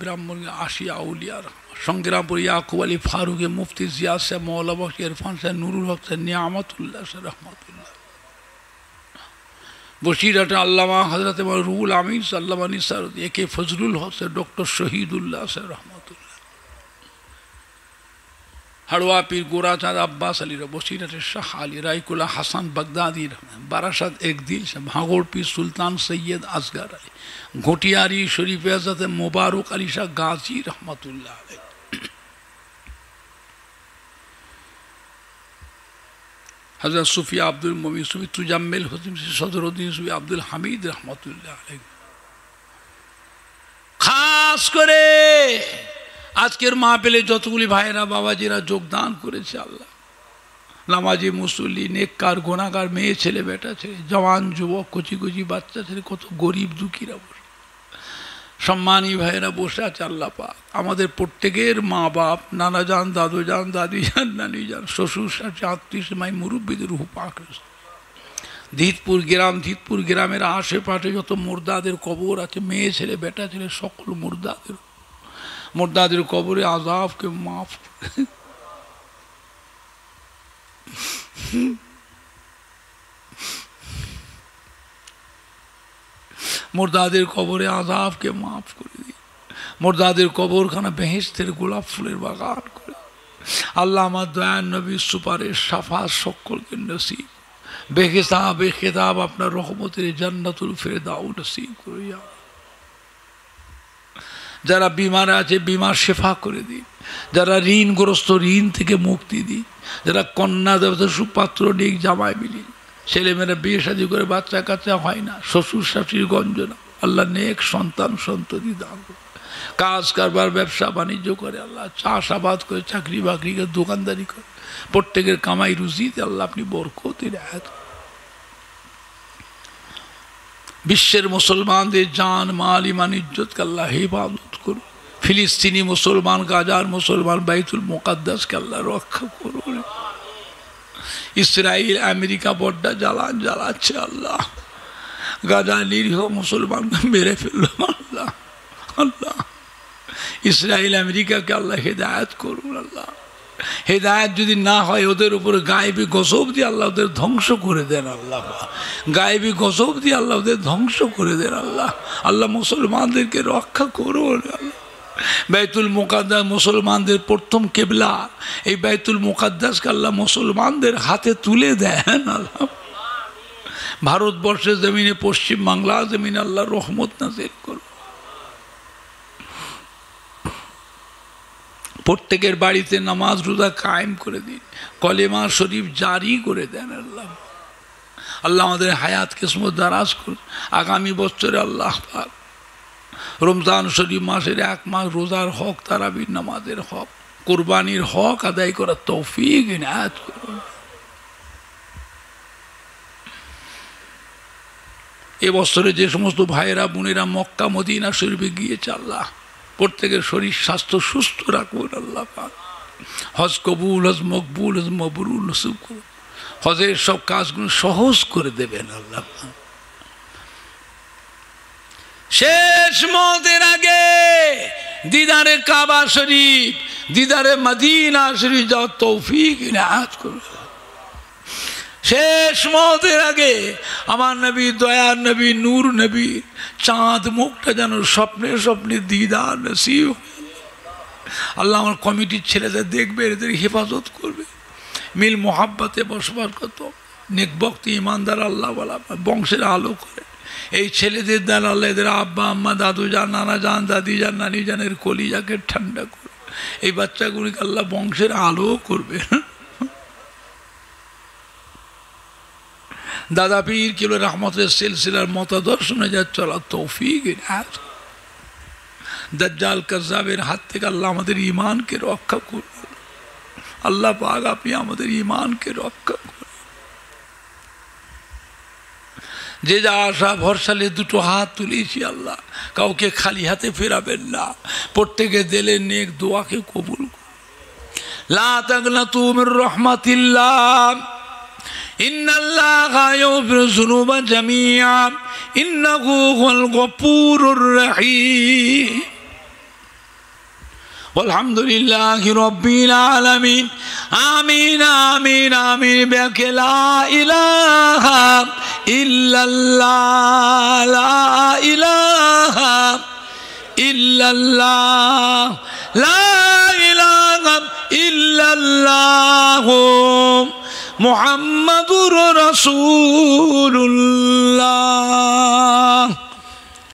ব্রাহ্মণে আশি আউলিয়া রহমান, সংগ্রামপুর ইয়াকুব আলী ফারুকে মুফতি জিয়া সাহেব, মওলা বখশ ইরফান সাহেব, নুরুল হক সাহেব, নিয়ামতুল্লাহ সাহেব রহমতুল্লাহ, বসিরহাটে আল্লামা হযরত রুহুল আমিন সাহেব, আল্লামা নিসার এ কে ফজলুল হক সাহেব, ডক্টর শহীদুল্লাহ সাহেব রহমতুল্লাহ, হাড়োয়া পীর গোরাচাঁদ আব্বাস আলীরা, বসিরহাটে শাহ আলী রাইকুল্লাহ হাসান বাগদাদি রহমান, বারাসাত একদিল সাহেব, ভাঙড় পীর সুলতান সৈয়দ আসগার আলী, ঘটিয়ারি শরীফে হযরত মোবারক আলী শাহ গাজী রহমতুল্লাহ আলাইহি, হজরত সুফিয়া আব্দুল মমিন সুফি তুজাম্মেল হসিম সদরুদ্দিন সুফি আব্দুল হামিদ রহমতুল্লাহ আলাইহি। খাস করে আজকের মাহফিলে যতগুলি ভাইরা বাবাজিরা যোগদান করেছে, আল্লাহ নামাজি মুসল্লি নেককার গোনাকার মেয়ে ছেলে বেটা ছেলে জওয়ান যুবক কচি কচি বাচ্চা ছেলে কত গরিব দুঃখীরা বসে, সম্মানী ভাইয়েরা বসে আছে। আল্লাহ পাক আমাদের প্রত্যেকের মা বাপ নানা যান দাদু যান দাদি যান নানি যান শ্বশুর শাশুড়ি আত্মীয় স্বজন মুরব্বীদের রূহ পাক ধীতপুর গ্রাম ধীতপুর গ্রামের আশেপাশে যত মুর্দাদের কবর আছে মেয়ে ছেলে বেটা ছেলে সকল মুর্দাদের মুর্দাদের কবরে আযাবকে মাফ করে মুর্দাদের কবরে আযাবকে মাফ করে দিন, মুর্দাদের কবরখানা বেহেশতের গোলাপ ফুলের বাগান করে। আল্লাহ আমার দয়ার নবী সুপারের সাফাত সকলকে নসিব, বেহিসাব বেখিতাব আপনার রহমতের জান্নাতুল ফেরদাউস নসিব করে। যারা বিমার আছে বিমার শেফা করে দিন, যারা ঋণগ্রস্ত ঋণ থেকে মুক্তি দিন, যারা কন্যা দেবতা সুপাত্র নিক জামায় মিলি, ছেলেমেয়েরা বিয়ে শাদি করে বাচ্চা কাচ্চা হয় না, শ্বশুর শাশুড়ির গঞ্জনা আল্লাহ নেক সন্তান সন্ততি দান করে। কাজ কারবার ব্যবসা বাণিজ্য করে আল্লাহ, চাষাবাদ করে চাকরি বাকরি করে দোকানদারি করে প্রত্যেকের কামাই রুজিতে আল্লাহ আপনি বরকতের আয়াত। বিশ্বের মুসলমানদের জান মাল ইমান ইজ্জতকে আল্লাহ হেফাজত করুন, ফিলিস্তিনি মুসলমান গাজার মুসলমান বাইতুল মুকাদ্দাসকে আল্লাহ রক্ষা করুন। ইসরায়েল আমেরিকা বড্ডা জ্বালান জ্বালাচ্ছে আল্লাহ, গাজা নিরীহ মুসলমানকে মেরে ফেলল আল্লাহ। আল্লাহ ইসরায়েল আমেরিকাকে আল্লাহ হেদায়ত করুন আল্লাহ, হেদায়ত যদি না হয় ওদের উপরে গায়েবী গজব দিয়ে আল্লাহ ওদের ধ্বংস করে দেন আল্লাহ, গায়েবী গজব দিয়ে আল্লাহ ওদের ধ্বংস করে দেন আল্লাহ। আল্লাহ মুসলমানদেরকে রক্ষা করুন আল্লাহ। বাইতুল মুকাদ্দাস মুসলমানদের প্রথম কেবলা, এই বাইতুল মুকাদ্দাসকে আল্লাহ মুসলমানদের হাতে তুলে দেন আল্লাহ। ভারতবর্ষের জমিনে পশ্চিম বাংলা জমিনে আল্লাহ রহমত নাযিল করুন, প্রত্যেকের বাড়িতে নামাজ রোজা কায়েম করে দিন, কলেমা শরীফ জারি করে দেন আল্লাহ। আল্লাহ আমাদের হায়াত কিসমত দারাজ করুন, আগামী বছরে আল্লাহ পাক রমজান শরীফ মাসের এক মাস রোজার হক তারাবির নামাজের হক কোরবানির হক আদায় করার তৌফিক ইনায়াত করুন। এবছরে যে সমস্ত ভাইয়েরা বোনেরা মক্কা মদিনা শরীফে গিয়েছে আল্লাহ প্রত্যেকের শরীর স্বাস্থ্য সুস্থ রাখুন আল্লাহ পাক, হজ কবুল হজ মকবুল হজ মবরুল নসিব করুন, হজের সব কাজগুলো সহজ করে দেবেন আল্লাহ পাক। শেষ মওতের আগে দিদারে কাবা শরীফ দিদারে মদিনা শরীফ যাওয়ার তৌফিক ইনায়াত করুন। শেষ মওতের আগে আমার নবী দয়ার নবী নূর নবী চাঁদ মুখটা যেন স্বপ্নে স্বপ্নে দিদার নসিব। আল্লাহ আমার কমিটির ছেলেদের দেখবে, এদের হেফাজত করবে, মিল মোহাব্বতে বসবাস করত, নেকবক্তি ইমানদার আল্লাহ বলা বংশের আলো করে এই ছেলেদের দ্বারা আল্লাহ এদের আব্বা আম্মা দাদু যান নানা যান দাদি যান নানি যানের কলিজাকে ঠান্ডা করবে, এই বাচ্চাগুলিকে আল্লাহ বংশের আলো করবে। দাদা পীর কিলো রহমতের সিলসিলার মতাদর্শ অনুযায়ী চলা তৌফিক ইনায়াত, দাজ্জাল কাজ্জাবের হাত থেকে আল্লাহ আমাদের ইমানকে রক্ষা করুন আল্লাহ পাক, আপনি আমাদের ইমানকে রক্ষা করুন। যে যা আশা ভরসালে দুটো হাত তুলেছি আল্লাহ, কাউকে খালি হাতে ফেরাবেন না, প্রত্যেকে দিলের নেক দোয়াকে কবুল করুন। লা তাগনাতু মির রহমাতিল্লাহ ইন্নাল্লাহা ইয়াগফিরু যুনুবা জামিআ ইন্নাহু হুয়াল গফুরুর রহিম আলহামদুলিল্লাহি রাব্বিল আলামিন আমিন আমিন আমিন বিকা লা ইলাহা ইল্লাল্লাহ লা ইলাহা ইল্লাল্লাহ লা ইলাহা ইল্লাল্লাহ মুহাম্মাদুর রাসূলুল্লাহ।